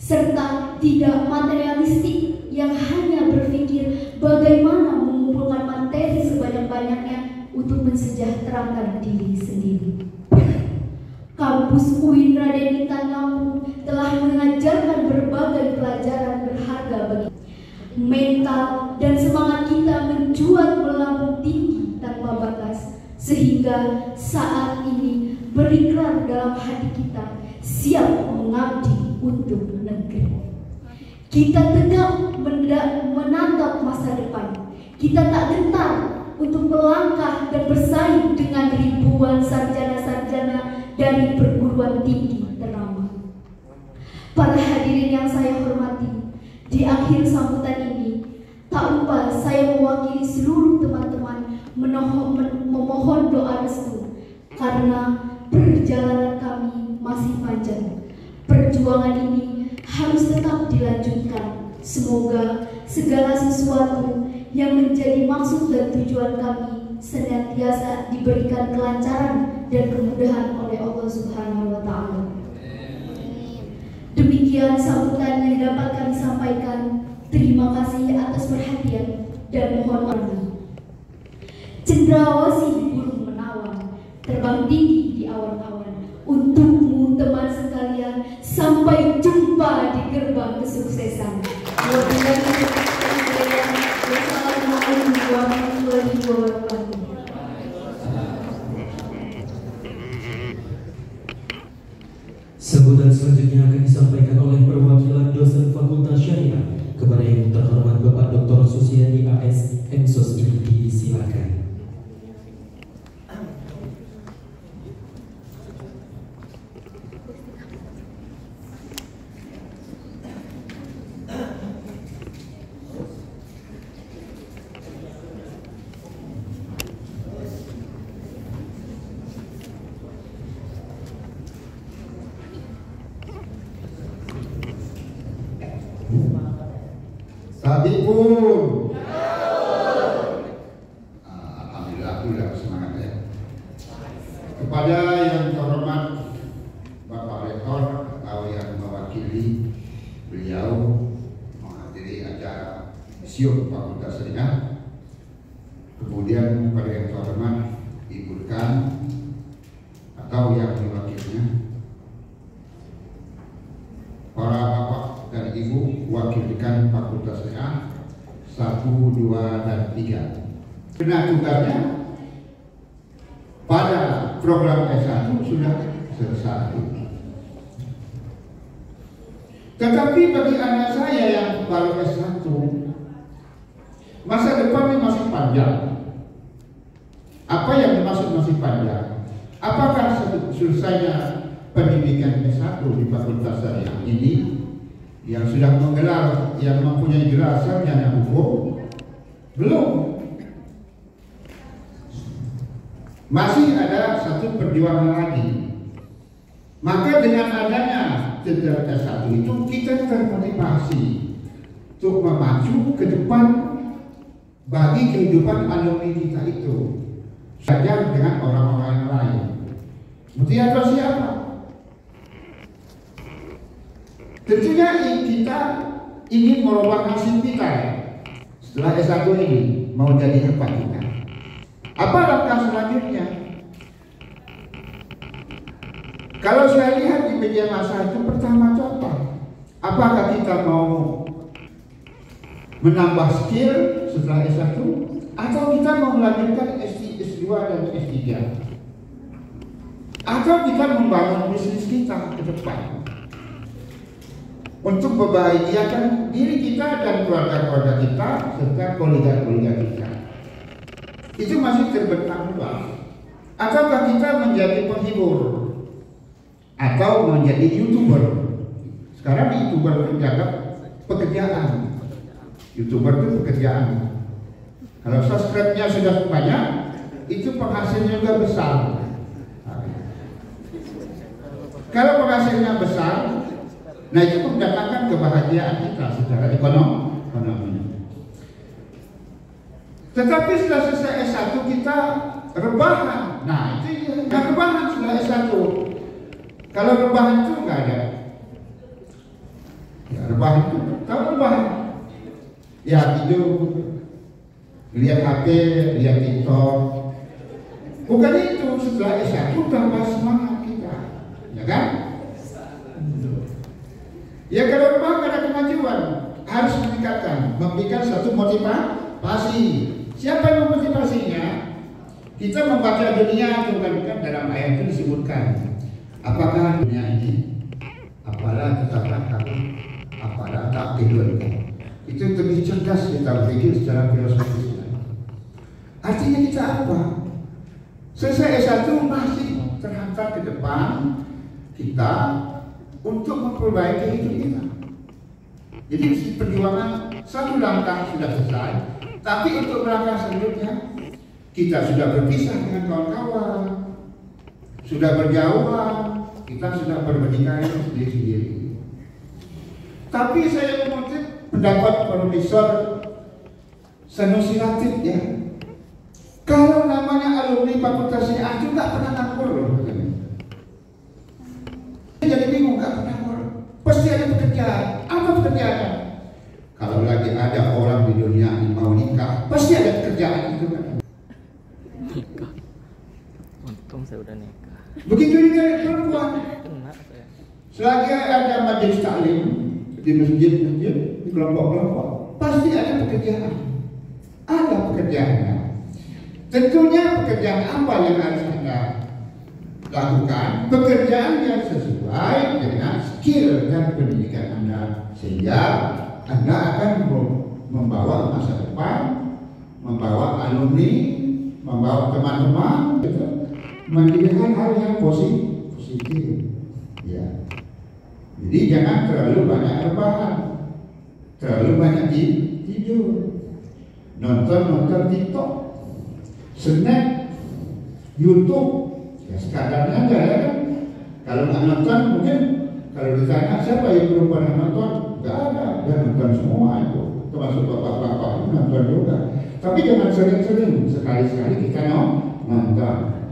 serta tidak materialistik yang hanya berpikir bagaimana mengumpulkan materi sebanyak-banyaknya untuk mensejahterakan diri sendiri. Kampus UIN Raden Intan Lampung telah mengajarkan berbagai pelajaran berharga bagi mental dan semangat kita mencuat melambung tinggi tanpa batas, sehingga saat ini berikrar dalam hati kita siap mengabdi untuk negeri. Kita tegak menatap masa depan. Kita tak gentar untuk melangkah dan bersaing dengan ribuan sarjana-sarjana dari perguruan tinggi ternama. Para hadirin yang saya hormati, di akhir sambutan ini, tak lupa saya mewakili seluruh teman-teman memohon doa restu, karena perjalanan kami masih panjang. Perjuangan ini harus tetap dilanjutkan. Semoga segala sesuatu yang menjadi maksud dan tujuan kami senantiasa diberikan kelancaran dan kemudahan oleh Allah Subhanahu wa Ta'ala. Demikian sambutan yang dapat kami sampaikan. Terima kasih atas perhatian dan mohon maaf. Cendrawasih burung menawan, terbang tinggi di awan-awan. Untukmu teman sekalian, sampai jumpa di gerbang kesuksesan. Wassalamualaikum warahmatullahi wabarakatuh. Sambutan selanjutnya akan disampaikan oleh perwakilan dosen Fakultas Syariah kepada yang terhormat Bapak Dr. Susiadi AS M.Sos IPD, silakan. Youtuber itu pekerjaan. Kalau subscribe-nya sudah banyak, itu penghasilnya juga besar. Kalau penghasilnya besar, nah itu mendatangkan kebahagiaan kita secara ekonomi. Tetapi setelah selesai S1 kita rebahan. Nah itu nggak rebahan setelah S1. Kalau rebahan itu nggak ada. Ya, rebahan itu, kalau rebahan ya tidur, lihat HP, lihat TikTok. Bukan itu, setelah S1 tambah semangat kita, ya kan? Ya kalau rebahan nggak ada kemajuan, harus meningkatkan, memberikan satu motivasi. Siapa yang memotivasinya? Kita membaca dunia itu kan dalam ayat itu disebutkan. Apakah dunia ini? Apalah tetaplah kamu, apalah tak tidur. Itu lebih cerdas kita berpikir secara filosofis. Artinya kita apa? Selesai S1 masih terhantar ke depan kita untuk memperbaiki hidup kita. Jadi perjuangan satu langkah sudah selesai. Tapi untuk langkah selanjutnya, kita sudah berpisah dengan kawan-kawan, sudah berjauhan, kita sudah bermenikah sendiri-sendiri. Tapi saya mengutip pendapat Profesor Sanusi Latif, ya, kalau namanya alumni Fakultas Syariah itu nggak pernah nganggur loh. Jadi bingung, nggak pernah nganggur. Pasti ada pekerjaan. Apa pekerjaan? Kalau lagi ada orang di dunia yang mau nikah, pasti ada pekerjaan itu kan. Nikah. Untung saya udah nikah. Begitu juga perempuan. Selagi ada majelis taklim di masjid-masjid, di kelompok-kelompok, pasti ada pekerjaan. Ada pekerjaan. Tentunya pekerjaan apa yang harus Anda lakukan? Pekerjaan yang sesuai dengan skill dan pendidikan Anda sehingga Anda akan membawa masa depan, membawa alumni, membawa teman-teman, menjadi hal-hal yang positif. Ya. Jadi jangan terlalu banyak rebahan, terlalu banyak tidur, nonton TikTok, snack, YouTube, ya sekadarnya aja ya. Kalau nggak nonton mungkin kalau ditanya siapa yang belum pernah nonton? Tidak ada, dia nonton semua itu, termasuk bapak-bapak nonton juga. Tapi jangan sering-sering, sekali-sekali kita nonton.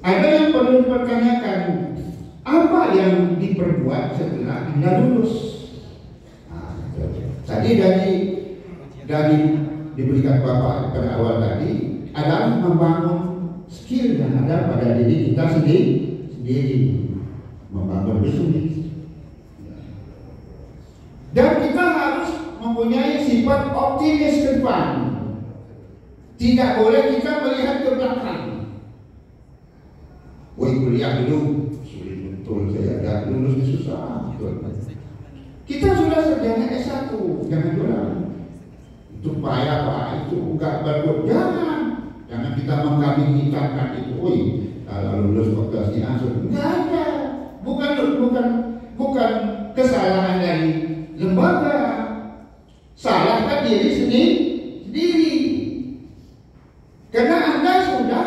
Ada yang perlu dipertanyakan, apa yang diperbuat setelah Anda lulus? Nah, tadi dari diberikan Bapak pada awal tadi adalah membangun skill yang ada pada diri kita sendiri, membangun bisnis, dan kita harus mempunyai sifat optimis ke depan. Tidak boleh kita melihat ke belakang. Woi kuliah dulu sulit betul, saya agak lulusnya susah. Kita sudah sarjana S1, jangan bilang itu payah pak, itu enggak bagus. Jangan kita mengkambing-hitamkan itu. Woi kalau lulus fakultasnya langsung nggak ada, bukan kesalahan dari lembaga, salahkan diri sendiri karena Anda sudah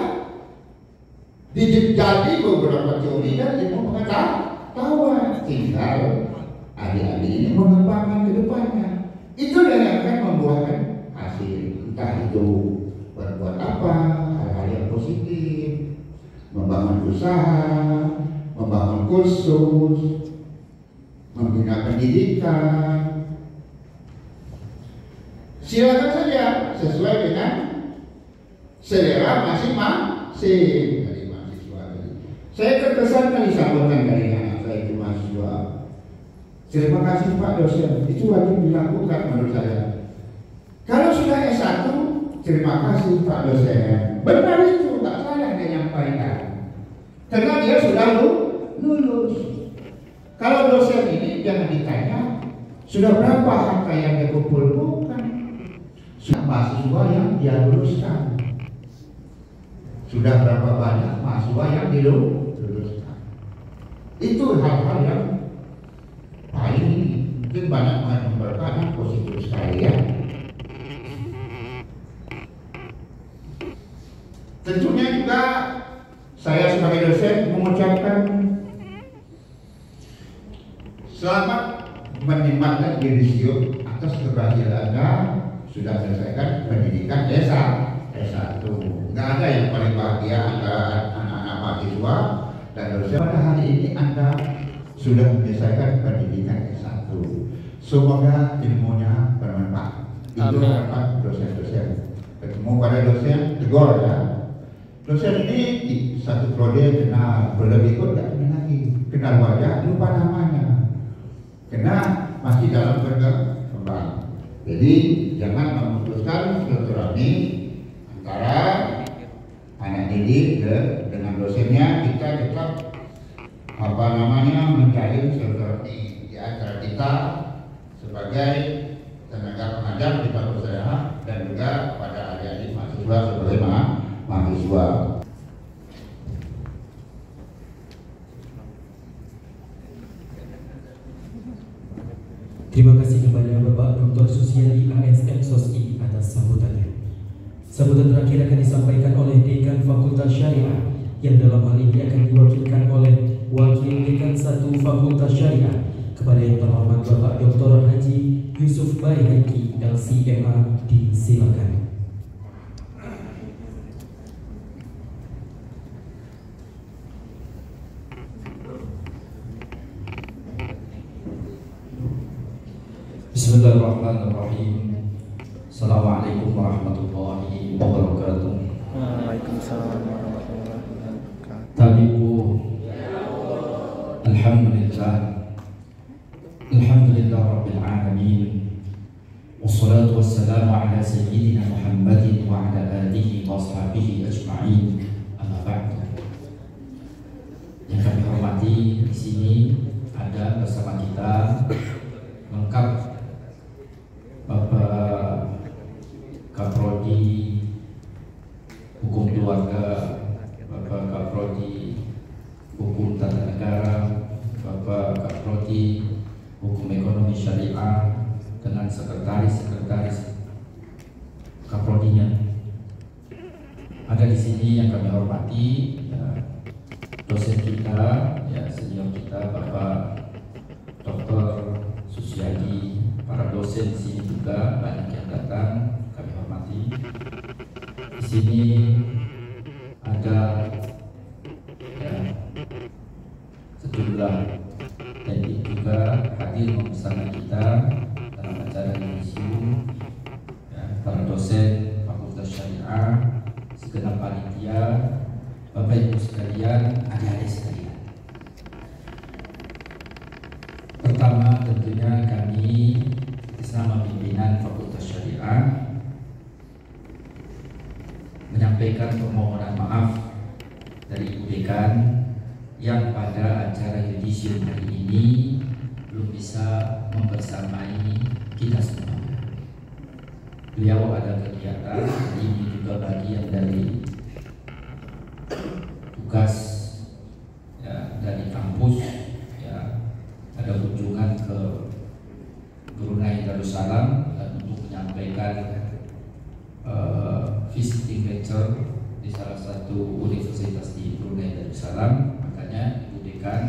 dijadi beberapa teori dan ilmu pengetahuan, tinggal adik-adik ini mengembangkan kedepannya, itu yang akan membuahkan hasil, entah itu berbuat apa, hal-hal yang positif, membangun usaha, membangun kursus, membina pendidikan. Silakan saja sesuai dengan selera masing-masing dari mahasiswa. Saya terkesan dari sambutan dari anak saya itu mahasiswa. Terima kasih Pak dosen, itu wajib dilakukan menurut saya. Kalau sudah S1, terima kasih Pak dosen. Benar itu, tak salah dia nyampaikan. Karena dia sudah lulus. Kalau dosen ini jangan ditanya sudah berapa harta yang dia kumpulkan, sudah mahasiswa yang dia luluskan, sudah berapa banyak mahasiswa yang diluluskan. Itu hal-hal yang paling mungkin banyak mengandung berkah positif sekali ya. Tentunya juga saya sebagai dosen mengucapkan selamat menikmati Yudisium atas keberhasilan Anda sudah menyelesaikan pendidikan S1. Nggak ada yang paling bahagia antara anak-anak mahasiswa dan dosen. Pada hari ini Anda sudah menyelesaikan pendidikan S1. Semoga ilmunya bermanfaat. Itu harapan dosen-dosen. Ketemu pada dosen, tegur ya. Dosen ini satu periode kenal, belum ikut tidak kenal lagi. Kenal wajah, lupa namanya. Karena masih dalam berkembang. Jadi jangan memutuskan silaturahmi antara anak didik dengan dosennya. Kita tetap apa namanya menjalin silaturahmi di antara kita sebagai tenaga pengajar di Fakultas Syariah dan juga pada adik-adik mahasiswa sebagai mahasiswa. Terima kasih kepada Bapak Dr. Susiadi ASN SOSI atas sambutannya. Sambutan terakhir akan disampaikan oleh Dekan Fakultas Syariah yang dalam hal ini akan diwakilkan oleh Wakil Dekan 1 Fakultas Syariah kepada yang terhormat Bapak Dr. Haji Yusuf Baihaqi LCMA, disilakan. Bismillahirrahmanirrahim. Assalamualaikum warahmatullahi wabarakatuh. Waalaikumsalam warahmatullahi wabarakatuh. Tabibu. Alhamdulillah. Alhamdulillah Rabbil Alamin. Wassalatu wassalamu ala sayyidina Muhammadin wa ala alihi wa ashabihi ajma'in. Amma ba'du. Yang kami hormati, di sini ada bersama kita lengkap Bapak Kaprodi Hukum Keluarga, Bapak Kaprodi Hukum Tata Negara, Bapak Kaprodi Hukum Ekonomi Syariah dengan sekretaris-sekretaris Kaprodinya. Ada di sini yang kami hormati ya, dosen kita ya, senior kita Bapak Dr. Susiadi. Para dosen di sini juga banyak yang datang, kami hormati. Di sini ada ya, sejumlah teknik juga hadir bersama kita dalam acara Yudisium ya, para dosen Fakultas Syariah, segenap panitia, Bapak Ibu sekalian, adik-adik sekalian. Pertama tentunya kami sama pimpinan Fakultas Syariah menyampaikan permohonan maaf dari Ibu Dekan yang pada acara Yudisium hari ini belum bisa membersamai kita semua. Beliau ada kegiatan, ini juga bagian dari tugas ya, dari kampus ya, ada kunjungan ke Brunei Darussalam dan untuk menyampaikan visiting lecture di salah satu universitas di Brunei Darussalam. Makanya Ibu Dekan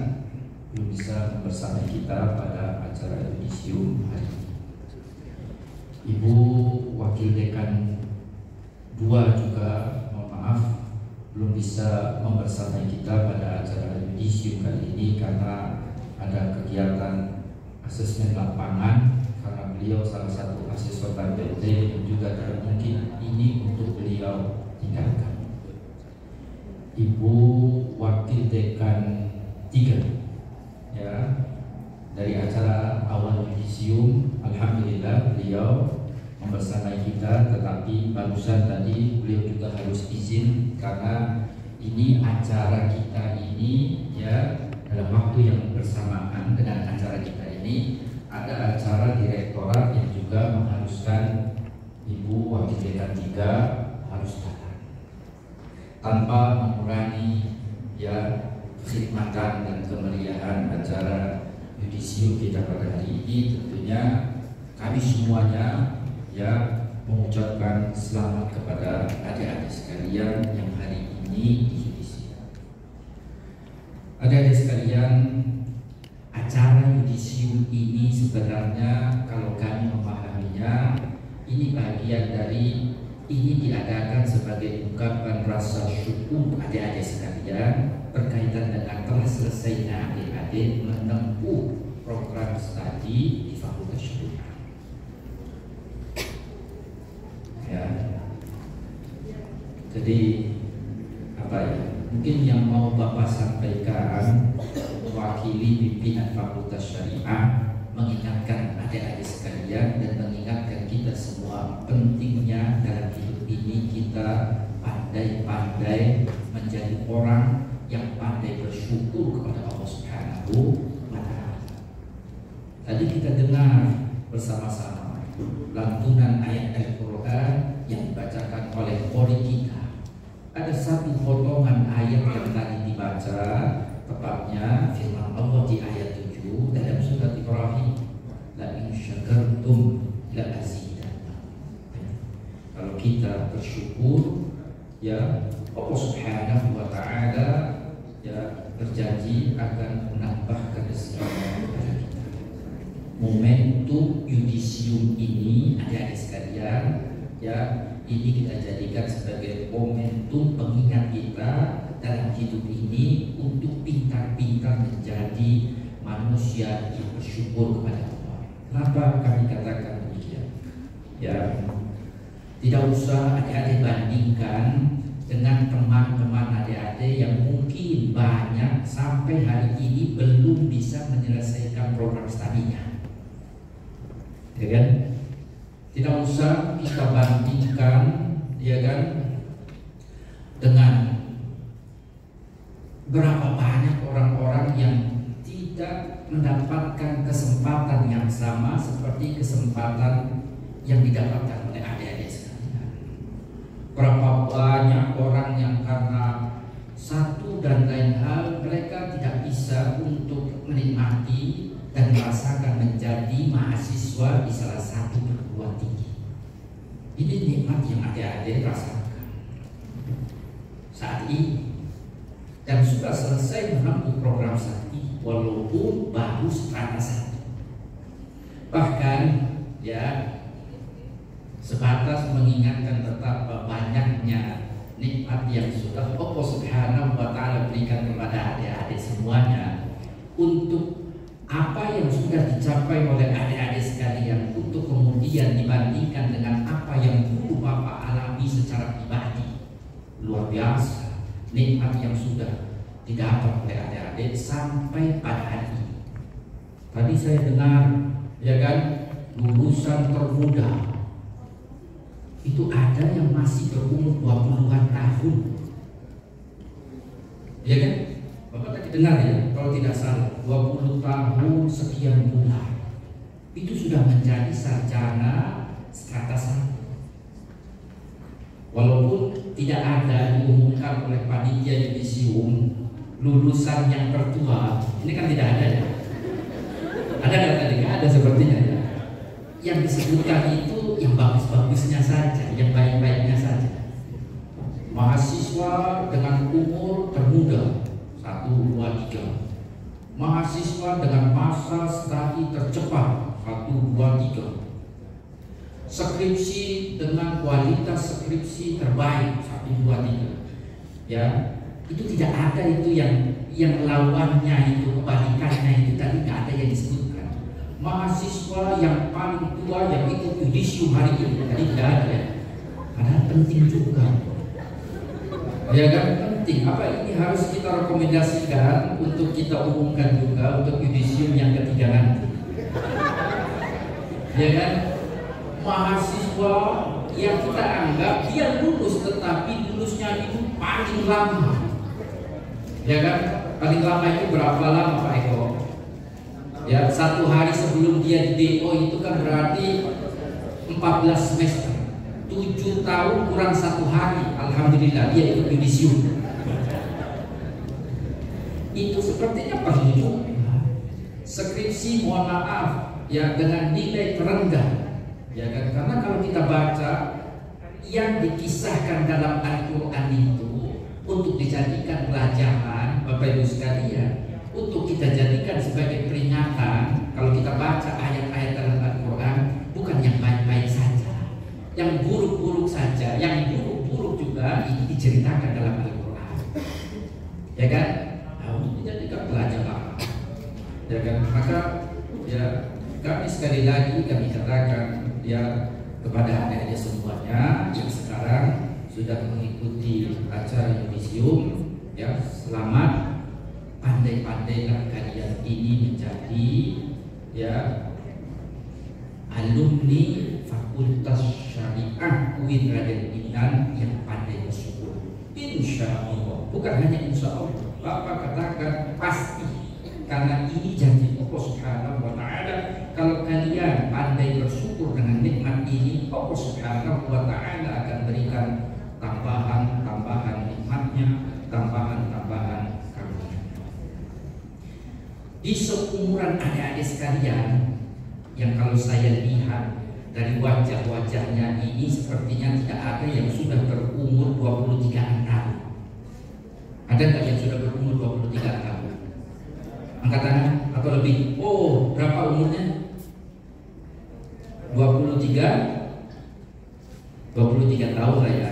belum bisa bersama kita pada acara Yudisium hari ini. Ibu Wakil Dekan 2 juga mohon maaf belum bisa membersamai kita pada acara Yudisium kali ini karena ada kegiatan asesmen lapangan karena beliau salah satu mahasiswa PPT yang juga tidak mungkin ini untuk beliau tinggalkan. Ibu Wakil Dekan 3 ya, dari acara awal Yudisium alhamdulillah beliau membersamai kita, tetapi barusan tadi beliau juga harus izin karena ini acara kita ini ya dalam waktu yang bersamaan dengan acara kita ini ada acara direktorat yang juga mengharuskan Ibu Wakil Dekan 3 harus datang tanpa mengurangi ya kekhidmatan dan kemeriahan acara Yudisium. Yudisium kita pada hari ini, tentunya kami semuanya ya mengucapkan selamat kepada adik-adik sekalian yang hari ini di Yudisium. Adik-adik sekalian, acara Yudisium ini sebenarnya kalau kami memahaminya, ini bagian dari diadakan sebagai ungkapan rasa syukur adik-adik sekalian berkaitan dengan telah selesainya adik-adik menempuh program studi di Fakultas Syariah. Ya. Jadi apa ya? Mungkin yang mau Bapak sampaikan mewakili pimpinan Fakultas Syariah mengingatkan adik-adik sekalian dan mengingatkan kita semua pentingnya dalam hidup ini kita pandai-pandai menjadi orang yang pandai bersyukur kepada Allah Subhanahu wa Ta'ala. Tadi kita dengar bersama-sama lantunan ayat Al-Qur'an yang dibacakan oleh Qori kita. Ada satu potongan ayat yang tadi dibaca, tepatnya firman Allah di ayat 7 dalam surat Ibrahim, la in syakartum la azidannakum. Kalau kita bersyukur, ya Allah Subhanahu wa Ta'ala ya berjanji akan menambahkan rezeki kepada kita. Momentum Yudisium ini adik-adik sekalian ya, ini kita jadikan sebagai momentum pengingat kita dalam hidup ini untuk pintar-pintar menjadi manusia yang bersyukur kepada Allah. Kenapa kami katakan demikian? Ya, tidak usah adik-adik bandingkan dengan teman-teman adik-adik yang mungkin banyak sampai hari ini belum bisa menyelesaikan program studinya, ya kan? Tidak usah kita bandingkan, ya kan, dengan berapa banyak orang-orang yang tidak mendapatkan kesempatan yang sama seperti kesempatan yang didapatkan oleh adik-adik sekalian. Berapa banyak orang yang karena satu dan lain hal mereka tidak bisa untuk menikmati dan merasakan menjadi mahasiswa di salah satu perguruan tinggi. Ini nikmat yang adik-adik rasakan saat ini dan sudah selesai menempuh program studi walaupun baru strata 1, bahkan ya sebatas mengingatkan betapa banyaknya nikmat yang sudah Allah Subhanahu wa Ta'ala berikan kepada adik-adik semuanya. Untuk apa yang sudah dicapai oleh adik-adik sekalian untuk kemudian dibandingkan dengan apa yang dulu Bapak alami secara pribadi, luar biasa nikmat yang sudah didapat oleh adik-adik sampai pada hari ini. Tadi saya dengar, ya kan, lulusan termuda itu ada yang masih berumur 20-an tahun, ya kan? Bapak tadi dengar ya, kalau tidak salah 20 tahun sekian bulan itu sudah menjadi sarjana strata 1. Walaupun tidak ada diumumkan oleh panitia Yudisium lulusan yang tertua, ini kan tidak ada ya? Ada nggak tadi? Nggak ada sepertinya ya? Yang disebutkan itu yang bagus-bagusnya saja, yang baik-baiknya saja. Mahasiswa dengan umur termuda 1, 2, 3, mahasiswa dengan masa studi tercepat 1, 2, 3, skripsi dengan kualitas skripsi terbaik 1, 2, 3. Ya, itu tidak ada itu yang lawannya itu, kebalikannya itu tadi tidak ada yang disebut. Mahasiswa yang paling tua yang ikut Yudisium hari ini tadi tidak ada ya, karena penting juga, ya kan, penting. Apa ini harus kita rekomendasikan untuk kita umumkan juga untuk Yudisium yang ketiga nanti, ya kan? Mahasiswa yang kita anggap dia lulus tetapi lulusnya itu paling lama, ya kan? Paling lama itu berapa lama Pak Eko? Ya, 1 hari sebelum dia di DO itu kan berarti 14 semester, 7 tahun kurang 1 hari. Alhamdulillah dia ikut Yudisium. Itu sepertinya perlu skripsi mohon maaf ya dengan nilai rendah, ya kan? Karena kalau kita baca yang dikisahkan dalam Al-Quran itu untuk dijadikan pelajaran Bapak Ibu sekalian, untuk kita jadikan sebagai peringatan. Kalau kita baca ayat-ayat dalam Al-Quran, bukan yang main-main saja, yang buruk-buruk saja, yang buruk-buruk juga itu diceritakan dalam Al-Quran, ya kan? Nah, dijadikan pelajaran, ya kan? Maka ya kami sekali lagi kami katakan ya kepada adik-adik semuanya yang sekarang sudah mengikuti acara Yudisium, ya selamat, pandai-pandailah kalian ini menjadi ya alumni Fakultas Syariah UIN Raden Intan yang pandai bersyukur. Insya Allah, bukan hanya insya Allah, Bapak katakan pasti, karena ini janji Allah Subhanahu wa Ta'ala. Kalau kalian pandai bersyukur dengan nikmat ini, Allah Subhanahu wa Ta'ala akan berikan tambahan-tambahan nikmatnya, tambahan-tambahan karunia. Di seumuran adik-adik sekalian, yang kalau saya lihat dari wajah-wajahnya ini sepertinya tidak ada yang sudah berumur 23 tahun. Ada nggak yang sudah berumur 23 tahun? Angkat tangan atau lebih. Oh, berapa umurnya? 23 tahun lah ya.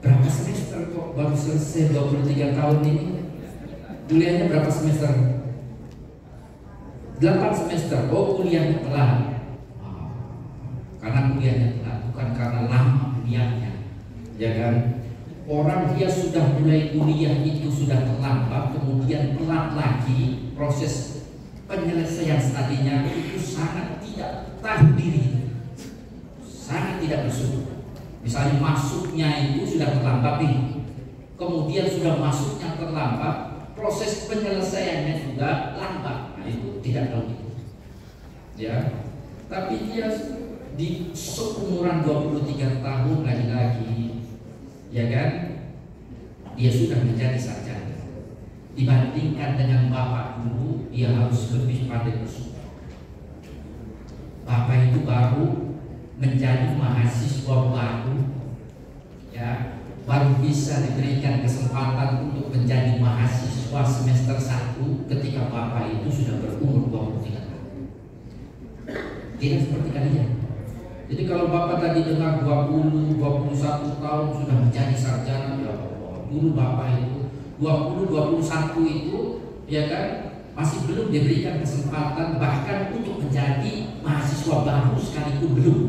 Berapa semester kok baru selesai 23 tahun ini? Kuliahnya berapa semester? 8 semester. Oh, kuliahnya telat. Karena kuliahnya telat, bukan karena lama kuliahnya, ya kan? Orang dia sudah mulai kuliah itu sudah terlambat, kemudian telat lagi proses penyelesaian studinya itu sangat tidak tahdiri, sangat tidak bersyukur. Misalnya masuknya itu sudah terlambat nih, kemudian sudah masuknya terlambat, proses penyelesaiannya juga lambat. Nah itu tidak tahu itu, ya. Tapi dia di seumuran 23 tahun lagi-lagi, ya kan? Dia sudah menjadi sarjana. Dibandingkan dengan bapak dulu, dia harus lebih pandai bersyukur. Bapak itu baru menjadi mahasiswa baru, ya, baru bisa diberikan kesempatan untuk menjadi mahasiswa semester 1 ketika bapak itu sudah berumur 23 tahun. Tidak seperti kalian. Jadi kalau bapak tadi dengar 20, 21 tahun sudah menjadi sarjana, ya Allah, dulu bapak itu 20-21 itu, ya kan, masih belum diberikan kesempatan bahkan untuk menjadi mahasiswa baru sekalipun belum.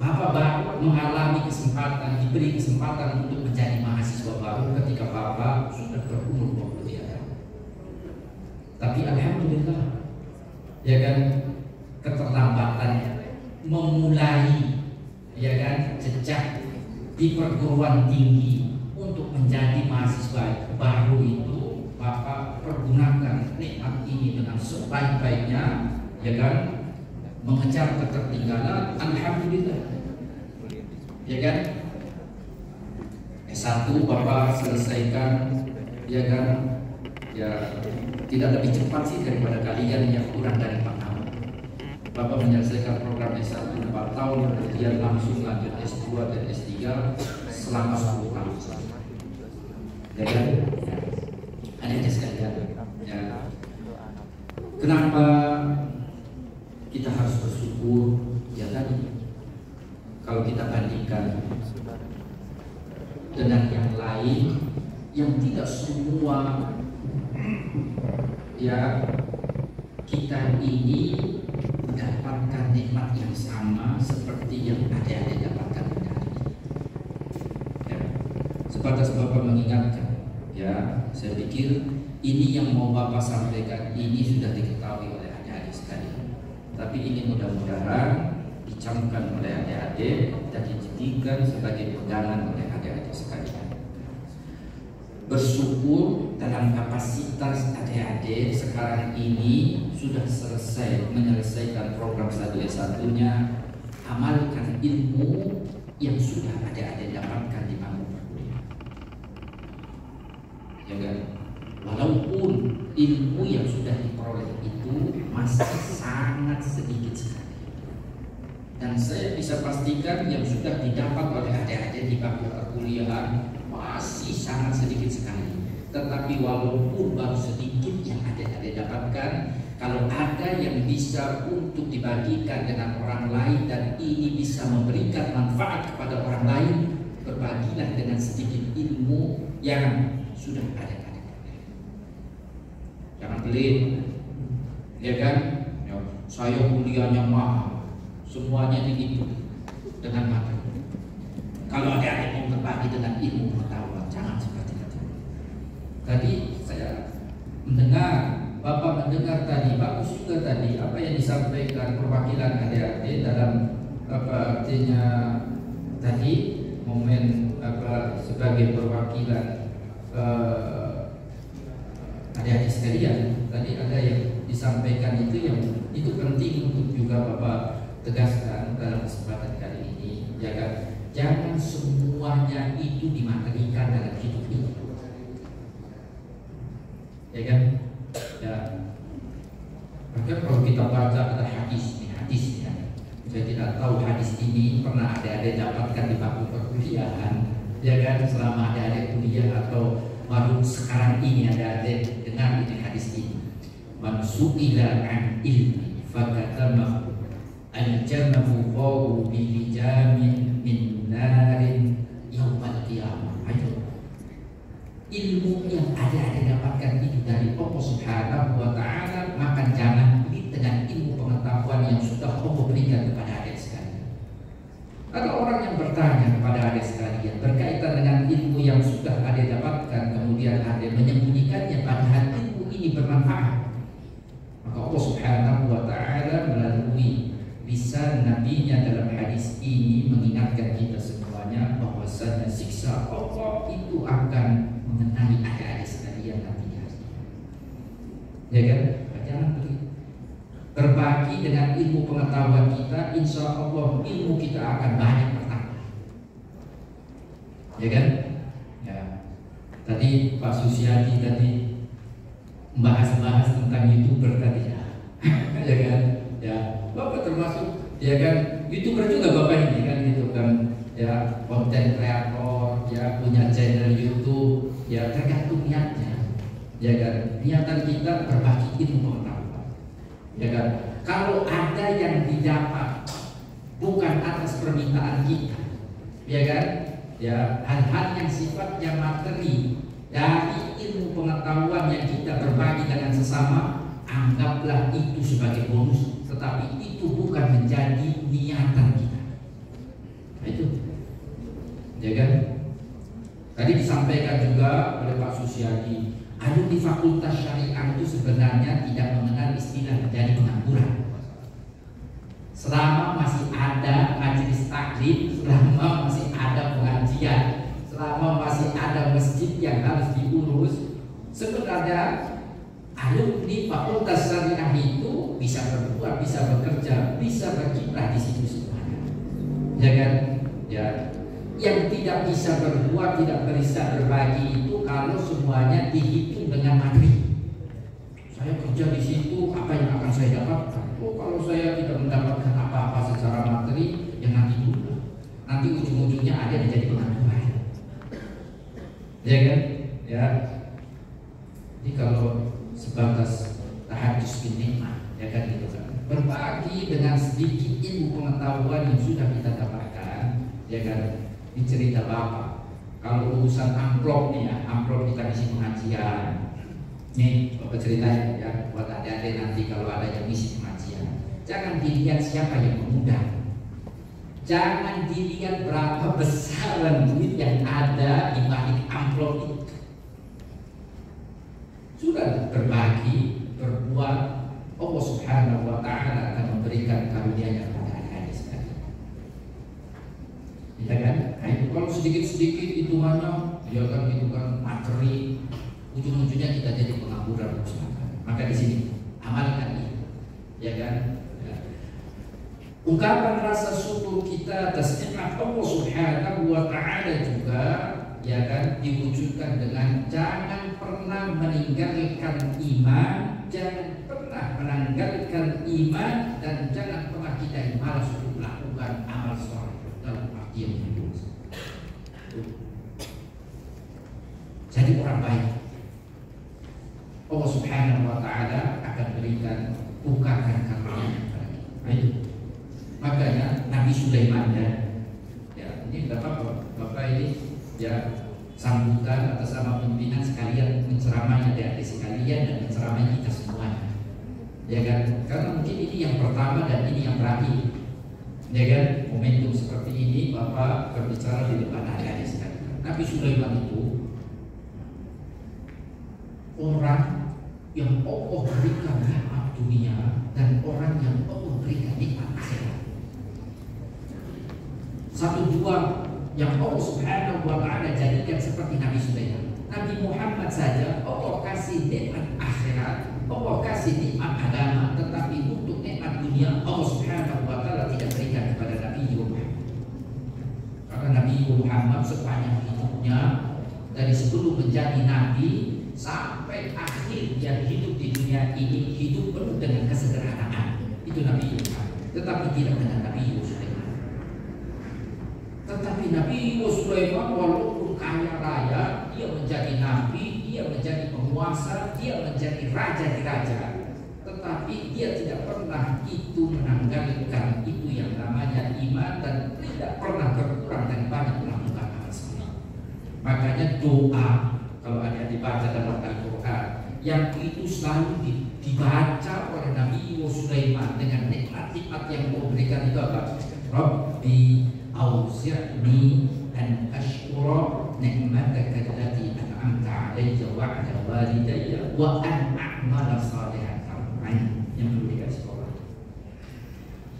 Bapak baru mengalami kesempatan, diberi kesempatan untuk menjadi mahasiswa baru ketika bapak sudah berumur 23 tahun. Tapi alhamdulillah, ya kan, keterlambatan memulai, ya kan, jejak di perguruan tinggi untuk menjadi mahasiswa baru itu Bapak pergunakan nikmat ini dengan sebaik-baiknya, ya kan, mengejar ketertinggalan, alhamdulillah, ya kan. S1 Bapak selesaikan, ya kan, ya tidak lebih cepat sih daripada kalian yang kurang dari 4 tahun. Bapak menyelesaikan program S1 4 tahun, kemudian langsung lanjut S2 dan S3 selama 10 tahun. Ya kan? Ada sekalian, ya. Kenapa kita harus bersyukur? Ya tadi, kalau kita bandingkan dengan yang lain, yang tidak semua, ya, kita ini mendapatkan nikmat yang sama seperti yang adik-adik dapatkan. Sebatas Bapak mengingatkan, ya, saya pikir ini yang mau Bapak sampaikan ini sudah diketahui oleh adik-adik sekalian. Tapi ini mudah-mudahan dicamkan oleh adik-adik dan dijadikan sebagai pegangan oleh adik-adik sekalian. Bersyukur dalam kapasitas adik-adik sekarang ini sudah selesai menyelesaikan program studi S1-nya. Amalkan ilmu yang sudah adik-adik dapatkan di panggung. Ya kan? walaupun ilmu yang sudah diperoleh itu masih sangat sedikit sekali. Dan saya bisa pastikan yang sudah didapat oleh adik-adik di bangku perkuliahan masih sangat sedikit sekali. Tetapi walaupun baru sedikit yang adik-adik dapatkan, kalau ada yang bisa untuk dibagikan dengan orang lain dan ini bisa memberikan manfaat kepada orang lain, berbagilah dengan sedikit ilmu yang sudah ada. Jangan pelit, ya kan? Ya, saya kuliahnya mahal, semuanya dihitung dengan mata. Kalau adik-adik mau berbagi dengan ilmu pengetahuan, jangan seperti itu. Tadi saya mendengar, Bapak mendengar tadi, bagus juga tadi apa yang disampaikan perwakilan adik-adik dalam apa artinya tadi momen apa sebagai perwakilan adik-adik sekalian. Tadi ada yang disampaikan itu yang itu penting untuk juga Bapak tegaskan dalam kesempatan kali ini, ya kan? Jangan semuanya itu dimaterikan dalam hidup ini, ya kan? Ya. Maka kalau kita baca ada hadis nih, hadis ya. Saya tidak tahu hadis ini pernah adik-adik dapatkan di bangku perkuliahan, ya kan? Selama adik-adik kuliah atau baru sekarang ini adik-adik dengar ini hadis ini. Man su'ila an ilmi fakatamahu al-jannatu qawu bi jamin min narin yaumal qiyamah. Ayo. Ilmu yang adik-adik dapatkan itu dari Allah Subhanahu wa Ta'ala, maka jangan pelit dengan ilmu pengetahuan yang sudah Allah berikan kepada adik sekalian. Ada orang yang bertanya kepada adik sekalian berkaitan dengan ilmu yang sudah adik dapatkan, kemudian adik menyembunyikannya padahal ilmu ini bermanfaat, maka Allah Subhanahu wa Ta'ala melalui lisan nabinya dalam hadis ini mengingatkan kita semuanya bahwasanya siksa Allah itu akan mengenai adik-adik sekalian nantinya, ya kan? Jangan pelit. Berbagi dengan ilmu pengetahuan kita, insya Allah ilmu kita akan banyak bertambah, ya kan? Ya. Tadi Pak Susiadi tadi membahas-bahas tentang YouTuber tadi, ya, ya kan? Ya. Bapak termasuk, ya kan, YouTuber juga Bapak ini kan, gitu kan, ya, konten kreator, ya, punya channel YouTube, ya, tergantung niatnya, ya kan. Niatan kita berbagi ilmu pengetahuan, ya kan. Kalau ada yang didapat bukan atas permintaan kita, ya kan, ya, hal-hal yang sifatnya materi dari ilmu pengetahuan yang kita berbagi dengan sesama, anggaplah itu sebagai bonus, tetapi itu bukan menjadi niatan kita. Nah, itu, ya kan? Tadi disampaikan juga oleh Pak Susiadi, aduh di Fakultas Syariah itu sebenarnya tidak mengenal istilah menjadi pengangguran. Selama masih ada majelis taklim, selama masih ada pengajian, selama masih ada masjid yang harus diurus, sebenarnya alumni Fakultas Syariah itu bisa berbuat, bisa bekerja, bisa berkiprah di situ semuanya, ya kan? Ya. Yang tidak bisa berbuat, tidak bisa berbagi itu kalau semuanya dihitung dengan materi. Saya kerja di situ, apa yang akan saya dapatkan? Oh, kalau saya tidak mendapatkan apa-apa secara materi, ya nanti dulu. Nanti ujung-ujungnya ada yang jadi pengangguran, ya kan? Ya. Jadi kalau sebatas tahajus nikmat, ya kan, gitu kan. Berbagi dengan sedikit ilmu pengetahuan yang sudah kita dapatkan, ya kan. Ini cerita Bapak. Kalau urusan amplop nih ya, amplop kita isi pengajian. Nih Bapak ceritain ya buat adik-adik nanti kalau ada yang isi pengajian. Jangan dilihat siapa yang mengundang. Jangan dilihat berapa besaran duit yang ada di balik amplop itu. Sudah berbagi, berbuat, Allah Subhanahu wa Ta'ala akan memberikan karunia-Nya kepada adik-adik sekalian, ya kan? Nah, itu kalau sedikit-sedikit hitungannya, ya kan, hitungan materi, ujung-ujungnya kita jadi pengangguran. Maka di sini amalkan itu, ya kan? Ya. Ungkapan rasa syukur kita atas nikmat Allah Subhanahu wa Ta'ala juga ya kan, diwujudkan dengan jangan pernah meninggalkan iman, jangan pernah meninggalkan iman, dan jangan pernah kita malas untuk melakukan amal soleh dalam arti yang benar. Jadi orang baik, Allah Subhanahu wa Ta'ala akan berikan bukakan karunia kepada kita. Makanya Nabi Sulaiman ya ini bapak ini ya sambutan atas nama pimpinan sekalian, menceramai adik-adik sekalian dan menceramai kita semuanya, ya kan? Karena mungkin ini yang pertama dan ini yang terakhir, ya kan? Momentum seperti ini bapak berbicara di depan adik-adik sekalian. Nabi Sulaiman itu orang yang Allah berikan nikmat dunia dan orang yang Allah berikan nikmat akhirat. Satu dua yang Allah Subhanahu wa Ta'ala jadikan seperti Nabi Sulaiman. Nabi Muhammad saja Allah kasih nikmat akhirat, Allah kasih nikmat agama, tetapi untuk nikmat dunia Allah Subhanahu wa Ta'ala tidak berikan kepada Nabi Muhammad. Karena Nabi Muhammad sepanjang hidupnya dari sebelum menjadi nabi sampai akhir dia hidup di dunia ini, hidup penuh dengan kesederhanaan. Itu Nabi Muhammad. Tetapi tidak dengan Nabi Yusuf. Tetapi Nabi Sulaiman walaupun kaya raya, dia menjadi nabi, dia menjadi penguasa, dia menjadi raja di raja, tetapi dia tidak pernah itu menanggalkan itu yang namanya iman dan tidak pernah berkurang dan banyak melakukan hal seperti itu. Makanya doa kalau ada dibaca dalam Al-Quran yang itu selalu dibaca oleh Nabi Sulaiman dengan nikmat-nikmat yang Allah berikan itu apa? Rabbi awzi'ni an ashkura ni'mataka allati an'amta 'alayya wa 'ala walidayya wa an a'mala salihan. Yang memberikan sekolah.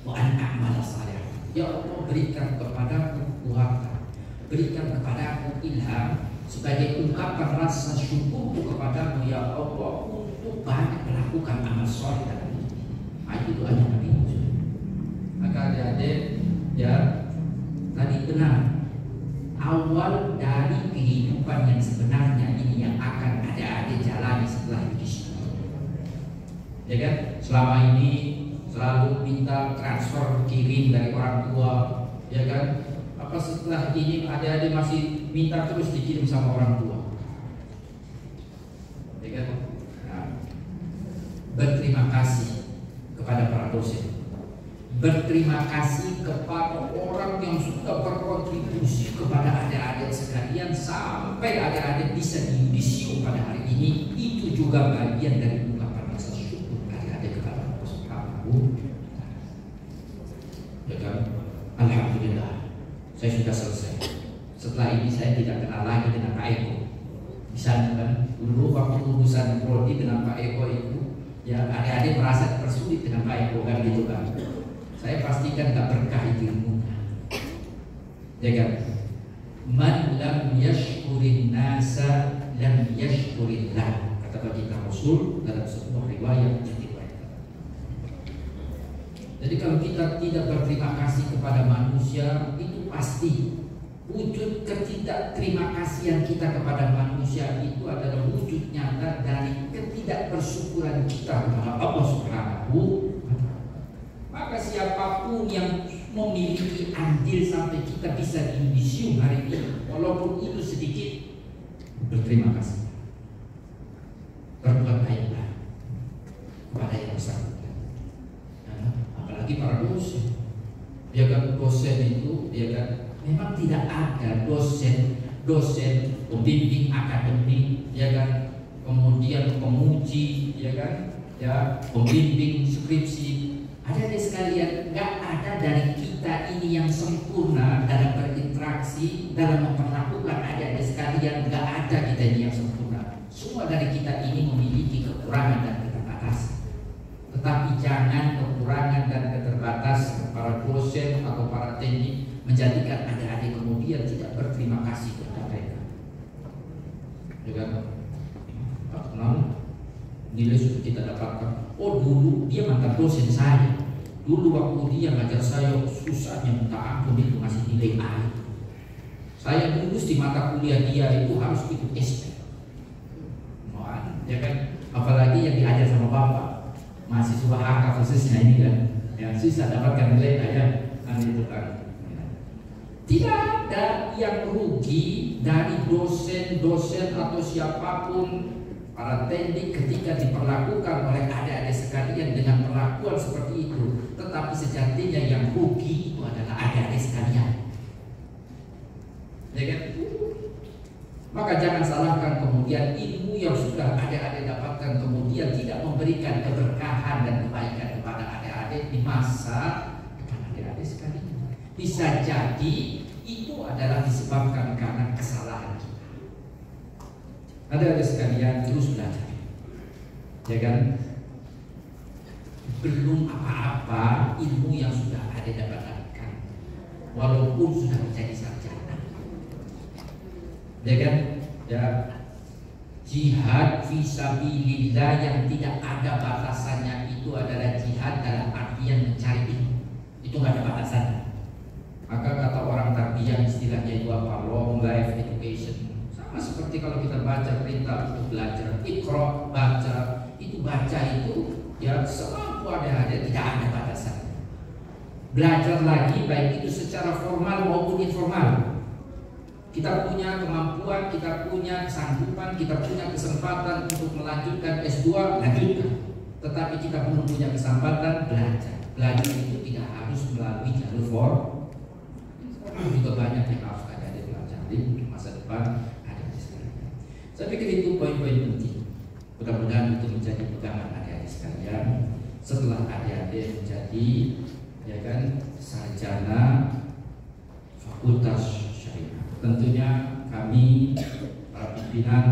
Wa an a'mala salihan. Ya Allah, berikan kepadaku kuasa, berikan kepadaku ilham sebagai ungkapan rasa syukurku kepadamu ya Allah untuk banyak melakukan amal soleh dalam hidup. Itu doanya Nabi Yusuf. Maka adik-adik ya tadi benar, awal dari kehidupan yang sebenarnya ini yang akan ada jalani setelah Yudisium. Ya kan? Selama ini selalu minta transfer kirim dari orang tua, ya kan? Apa setelah ini adik-adik masih minta terus dikirim sama orang tua, ya kan? Nah, berterima kasih kepada para dosen. Berterima kasih kepada orang yang sudah berkontribusi kepada adik-adik sekalian sampai adik-adik bisa diundisium pada hari ini. Itu juga bagian dari ungkapan rasa syukur adik-adik kepada Allah Subhanahu. Ya kan? Alhamdulillah, saya sudah selesai. Setelah ini saya tidak kenal lagi dengan Pak Eko. Misalnya kan dulu waktu lulusan prodi dengan Pak Eko itu, ya adik-adik merasa tersulit dengan Pak Eko kan gitu kan. Saya pastikan tak berkah ilmunya, ya kan? Man lam yashkurin nasa lam yashkurillah, kata baginda Rasul dalam sebuah riwayat yang diriwayatkan. Jadi kalau kita tidak berterima kasih kepada manusia, itu pasti wujud ketidakterima kasihan kita kepada manusia itu adalah wujud nyata dari ketidakbersyukuran kita kepada Allah Subhanahu. Maka siapapun yang memiliki andil sampai kita bisa diundisium hari ini, walaupun itu sedikit, berterima kasih. Berbuat baiklah kepada yang bersangkutan. Apalagi para dosen. Ya kan, dosen itu, ya kan, memang tidak ada dosen pembimbing akademik, ya kan, kemudian penguji, ya kan, ya pembimbing skripsi. Adik-adik sekalian, nggak ada dari kita ini yang sempurna dalam berinteraksi, dalam memperlakukan adik-adik sekalian, nggak ada kita ini yang sempurna. Semua dari kita ini memiliki kekurangan dan keterbatasan. Tetapi jangan kekurangan dan keterbatasan para dosen atau para teknik menjadikan adik-adik kemudian tidak berterima kasih kepada mereka. Juga tak kenal nilai sudah kita dapatkan. Oh dulu dia mantan dosen saya. Dulu waktu dia ngajar saya susahnya minta ampun, itu ngasih nilai A. Saya lulus di mata kuliah dia itu harus ikut SP. Wah, ya kan? Apalagi yang diajar sama bapak, mahasiswa HK khususnya ini kan, yang susah dapatkan nilai kayak itu kan. Tidak ada yang rugi dari dosen-dosen atau siapapun para teknik ketika diperlakukan oleh adik-adik sekalian dengan perlakuan seperti itu. Tetapi sejatinya yang rugi itu adalah adik-adik sekalian. Ya kan? Maka jangan salahkan kemudian ilmu yang sudah adik-adik dapatkan kemudian tidak memberikan keberkahan dan kebaikan kepada adik-adik di masa depan adik-adik sekalian. Bisa jadi itu adalah disebabkan karena kesalahan kita. Adik-adik sekalian terus belajar, ya kan? Belum apa-apa ilmu yang sudah adik dapatkan, walaupun sudah menjadi sarjana, ya kan? Ya, jihad fisabilillah yang tidak ada batasannya itu adalah jihad dalam artian mencari ilmu. Itu nggak ada batasannya. Maka kata orang tarbiyah istilahnya itu apa? Long life education. Sama seperti kalau kita baca perintah untuk belajar, ikhra, baca. Itu baca itu ya selalu ada, tidak ada batasan. Belajar lagi baik itu secara formal maupun informal. Kita punya kemampuan, kita punya kesanggupan, kita punya kesempatan untuk melanjutkan S2, lanjutkan. Tetapi kita belum punya kesempatan belajar. Belajar itu tidak harus melalui jalur formal. Juga banyak yang harus ada di pelajari masa depan ada di sekalian. Saya pikir itu poin-poin penting. Mudah-mudahan itu menjadi pegangan adik-adik sekalian. Setelah adik-adik menjadi, ya kan, sarjana Fakultas Syariah. Tentunya kami para pimpinan,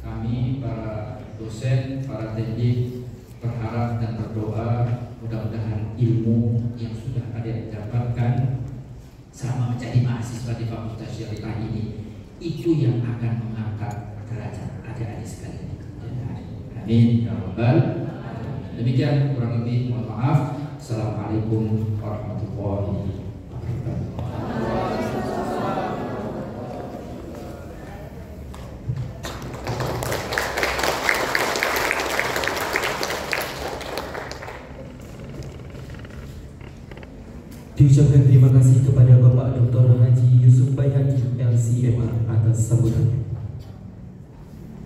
kami para dosen, para teknik berharap dan berdoa mudah-mudahan ilmu yang sudah adik dapatkan sama menjadi mahasiswa di Fakultas Syariah ini, itu yang akan mengangkat derajat adik-adik sekalian. Amin. Demikian kurang lebih, mohon maaf. Assalamualaikum warahmatullahi wabarakatuh. Diucapkan terima kasih kepada Bapak Dr. Haji Yusuf Baihaqi, LCMA atas sambutannya.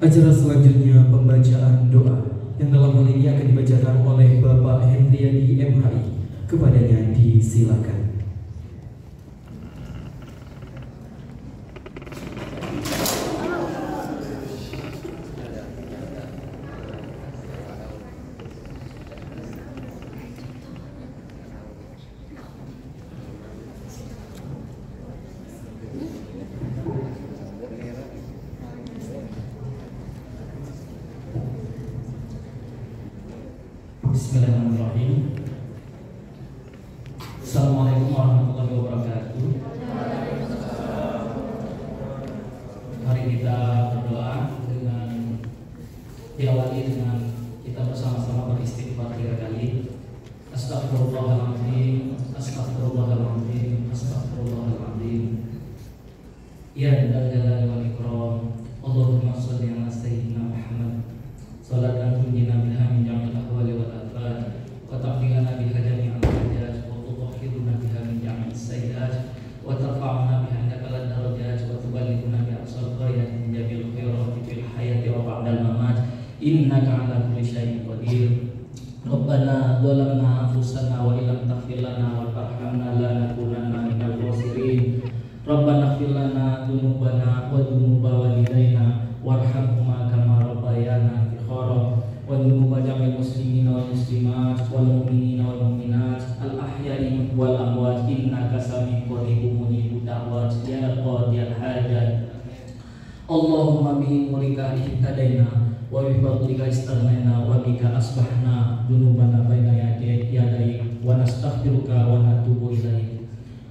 Acara selanjutnya pembacaan doa yang dalam hal ini akan dibacakan oleh Bapak Hendriadi MHI. Kepadanya disilakan. Assalamualaikum warahmatullahi wabarakatuh. Mari kita berdoa dengan diawali dengan kita bersama-sama beristighfar 3 kali. Astagfirullahaladzim, astagfirullahaladzim, astagfirullahaladzim. Ya Dzal wal Ikram, Allahumma sholli ala sayyidina Muhammad. Salatan tunjina biha min jamil ahwali wal afat. Qatafiyana biha jami'al hajat. Wa tuqahiruna biha min jamil sayyidat. Wa tarfa'una biha nakalad darajat. Wa tubalikuna biha asal gharyat. Min jamil khairat fil hayati wa ba'dal mamat. Innaka ala kulli syai'in qadir. Rabbana dzalamna anfusana wa illam taghfir lana wa tarhamna lanakunanna minal khosirin. Rabbana ighfir lana dzunubana wa dzunuba walidayna warhamhuma kama rabbayana shighara wa dzunuba jamil muslimina wal muslimat wal mu'minina wal mu'minat al ahya'i wal amwat innaka sami'un qaribun munibud da'wat ya qadiyal hajat. Allahumma bi mulika ihtadaina wa bi fadlika istaghnaina wa bika asbahna dzunubana baina yadayk wa nastaghfiruka wa natubu ilaik.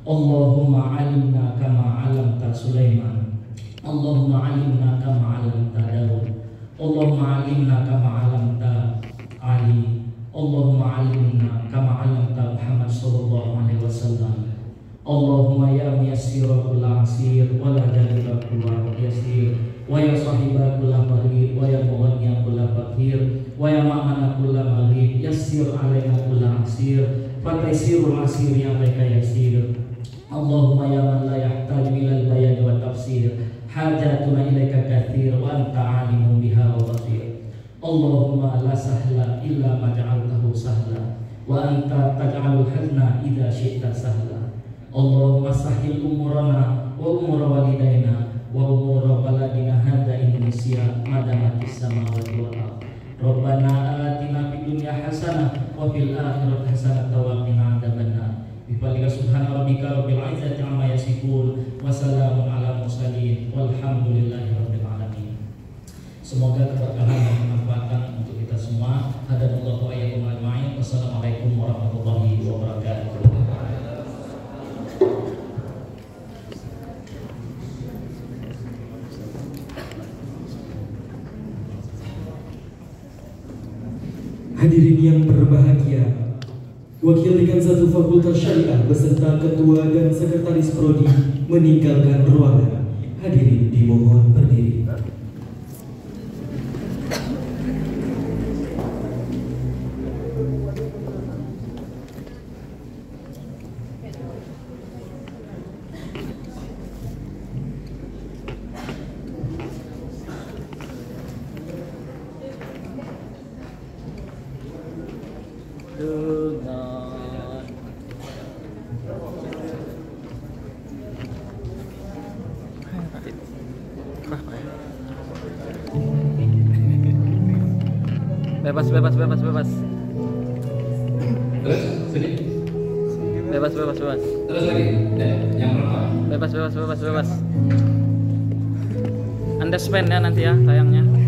Allahumma alimna kama alamta Sulaiman, Allahumma alimna kama alamta Daud, Allahumma alimna kama alamta Ali, Allahumma alimna kama alamta Muhammad sallallahu alaihi wasallam. Allahumma ya miyasirul asir wa la jalilul yasir wa ya sahibul barir wa ya mughanniyul fakir wa ya ma'anakul malik yassir alaina kul asir fa taysirul asir ya baika yasir. Allahumma ya man la yahtaju ilal bayan wa tafsir hajatuna ilaika katsir wa anta alimun biha wa basir. Allahumma la sahla illa ma ja'altahu sahla wa anta taj'alul hazna idza syi'ta sahla. Allahumma sahil umurana wa umura walidaina wa umura baladina hadza Indonesia madamati samawati wal ardh. Rabbana atina fid dunya hasanah wa fil akhirati hasanah wa qina adzabannar. Bifadlika subhana rabbika rabbil izzati amma yasifun wa salamun ala mursalin walhamdulillahi rabbil alamin. Semoga keberkahan dan kemanfaatan untuk kita semua. Hadanallahu wa iyyakum ajmain. Wassalamualaikum warahmatullahi wabarakatuh. Hadirin yang berbahagia, wakil dekan satu Fakultas Syariah beserta ketua dan sekretaris prodi meninggalkan ruangan. Hadirin dimohon berdiri. Bebas. Terus sini. Bebas. Terus lagi. Yang pertama. Bebas. Anda spend ya nanti ya tayangnya.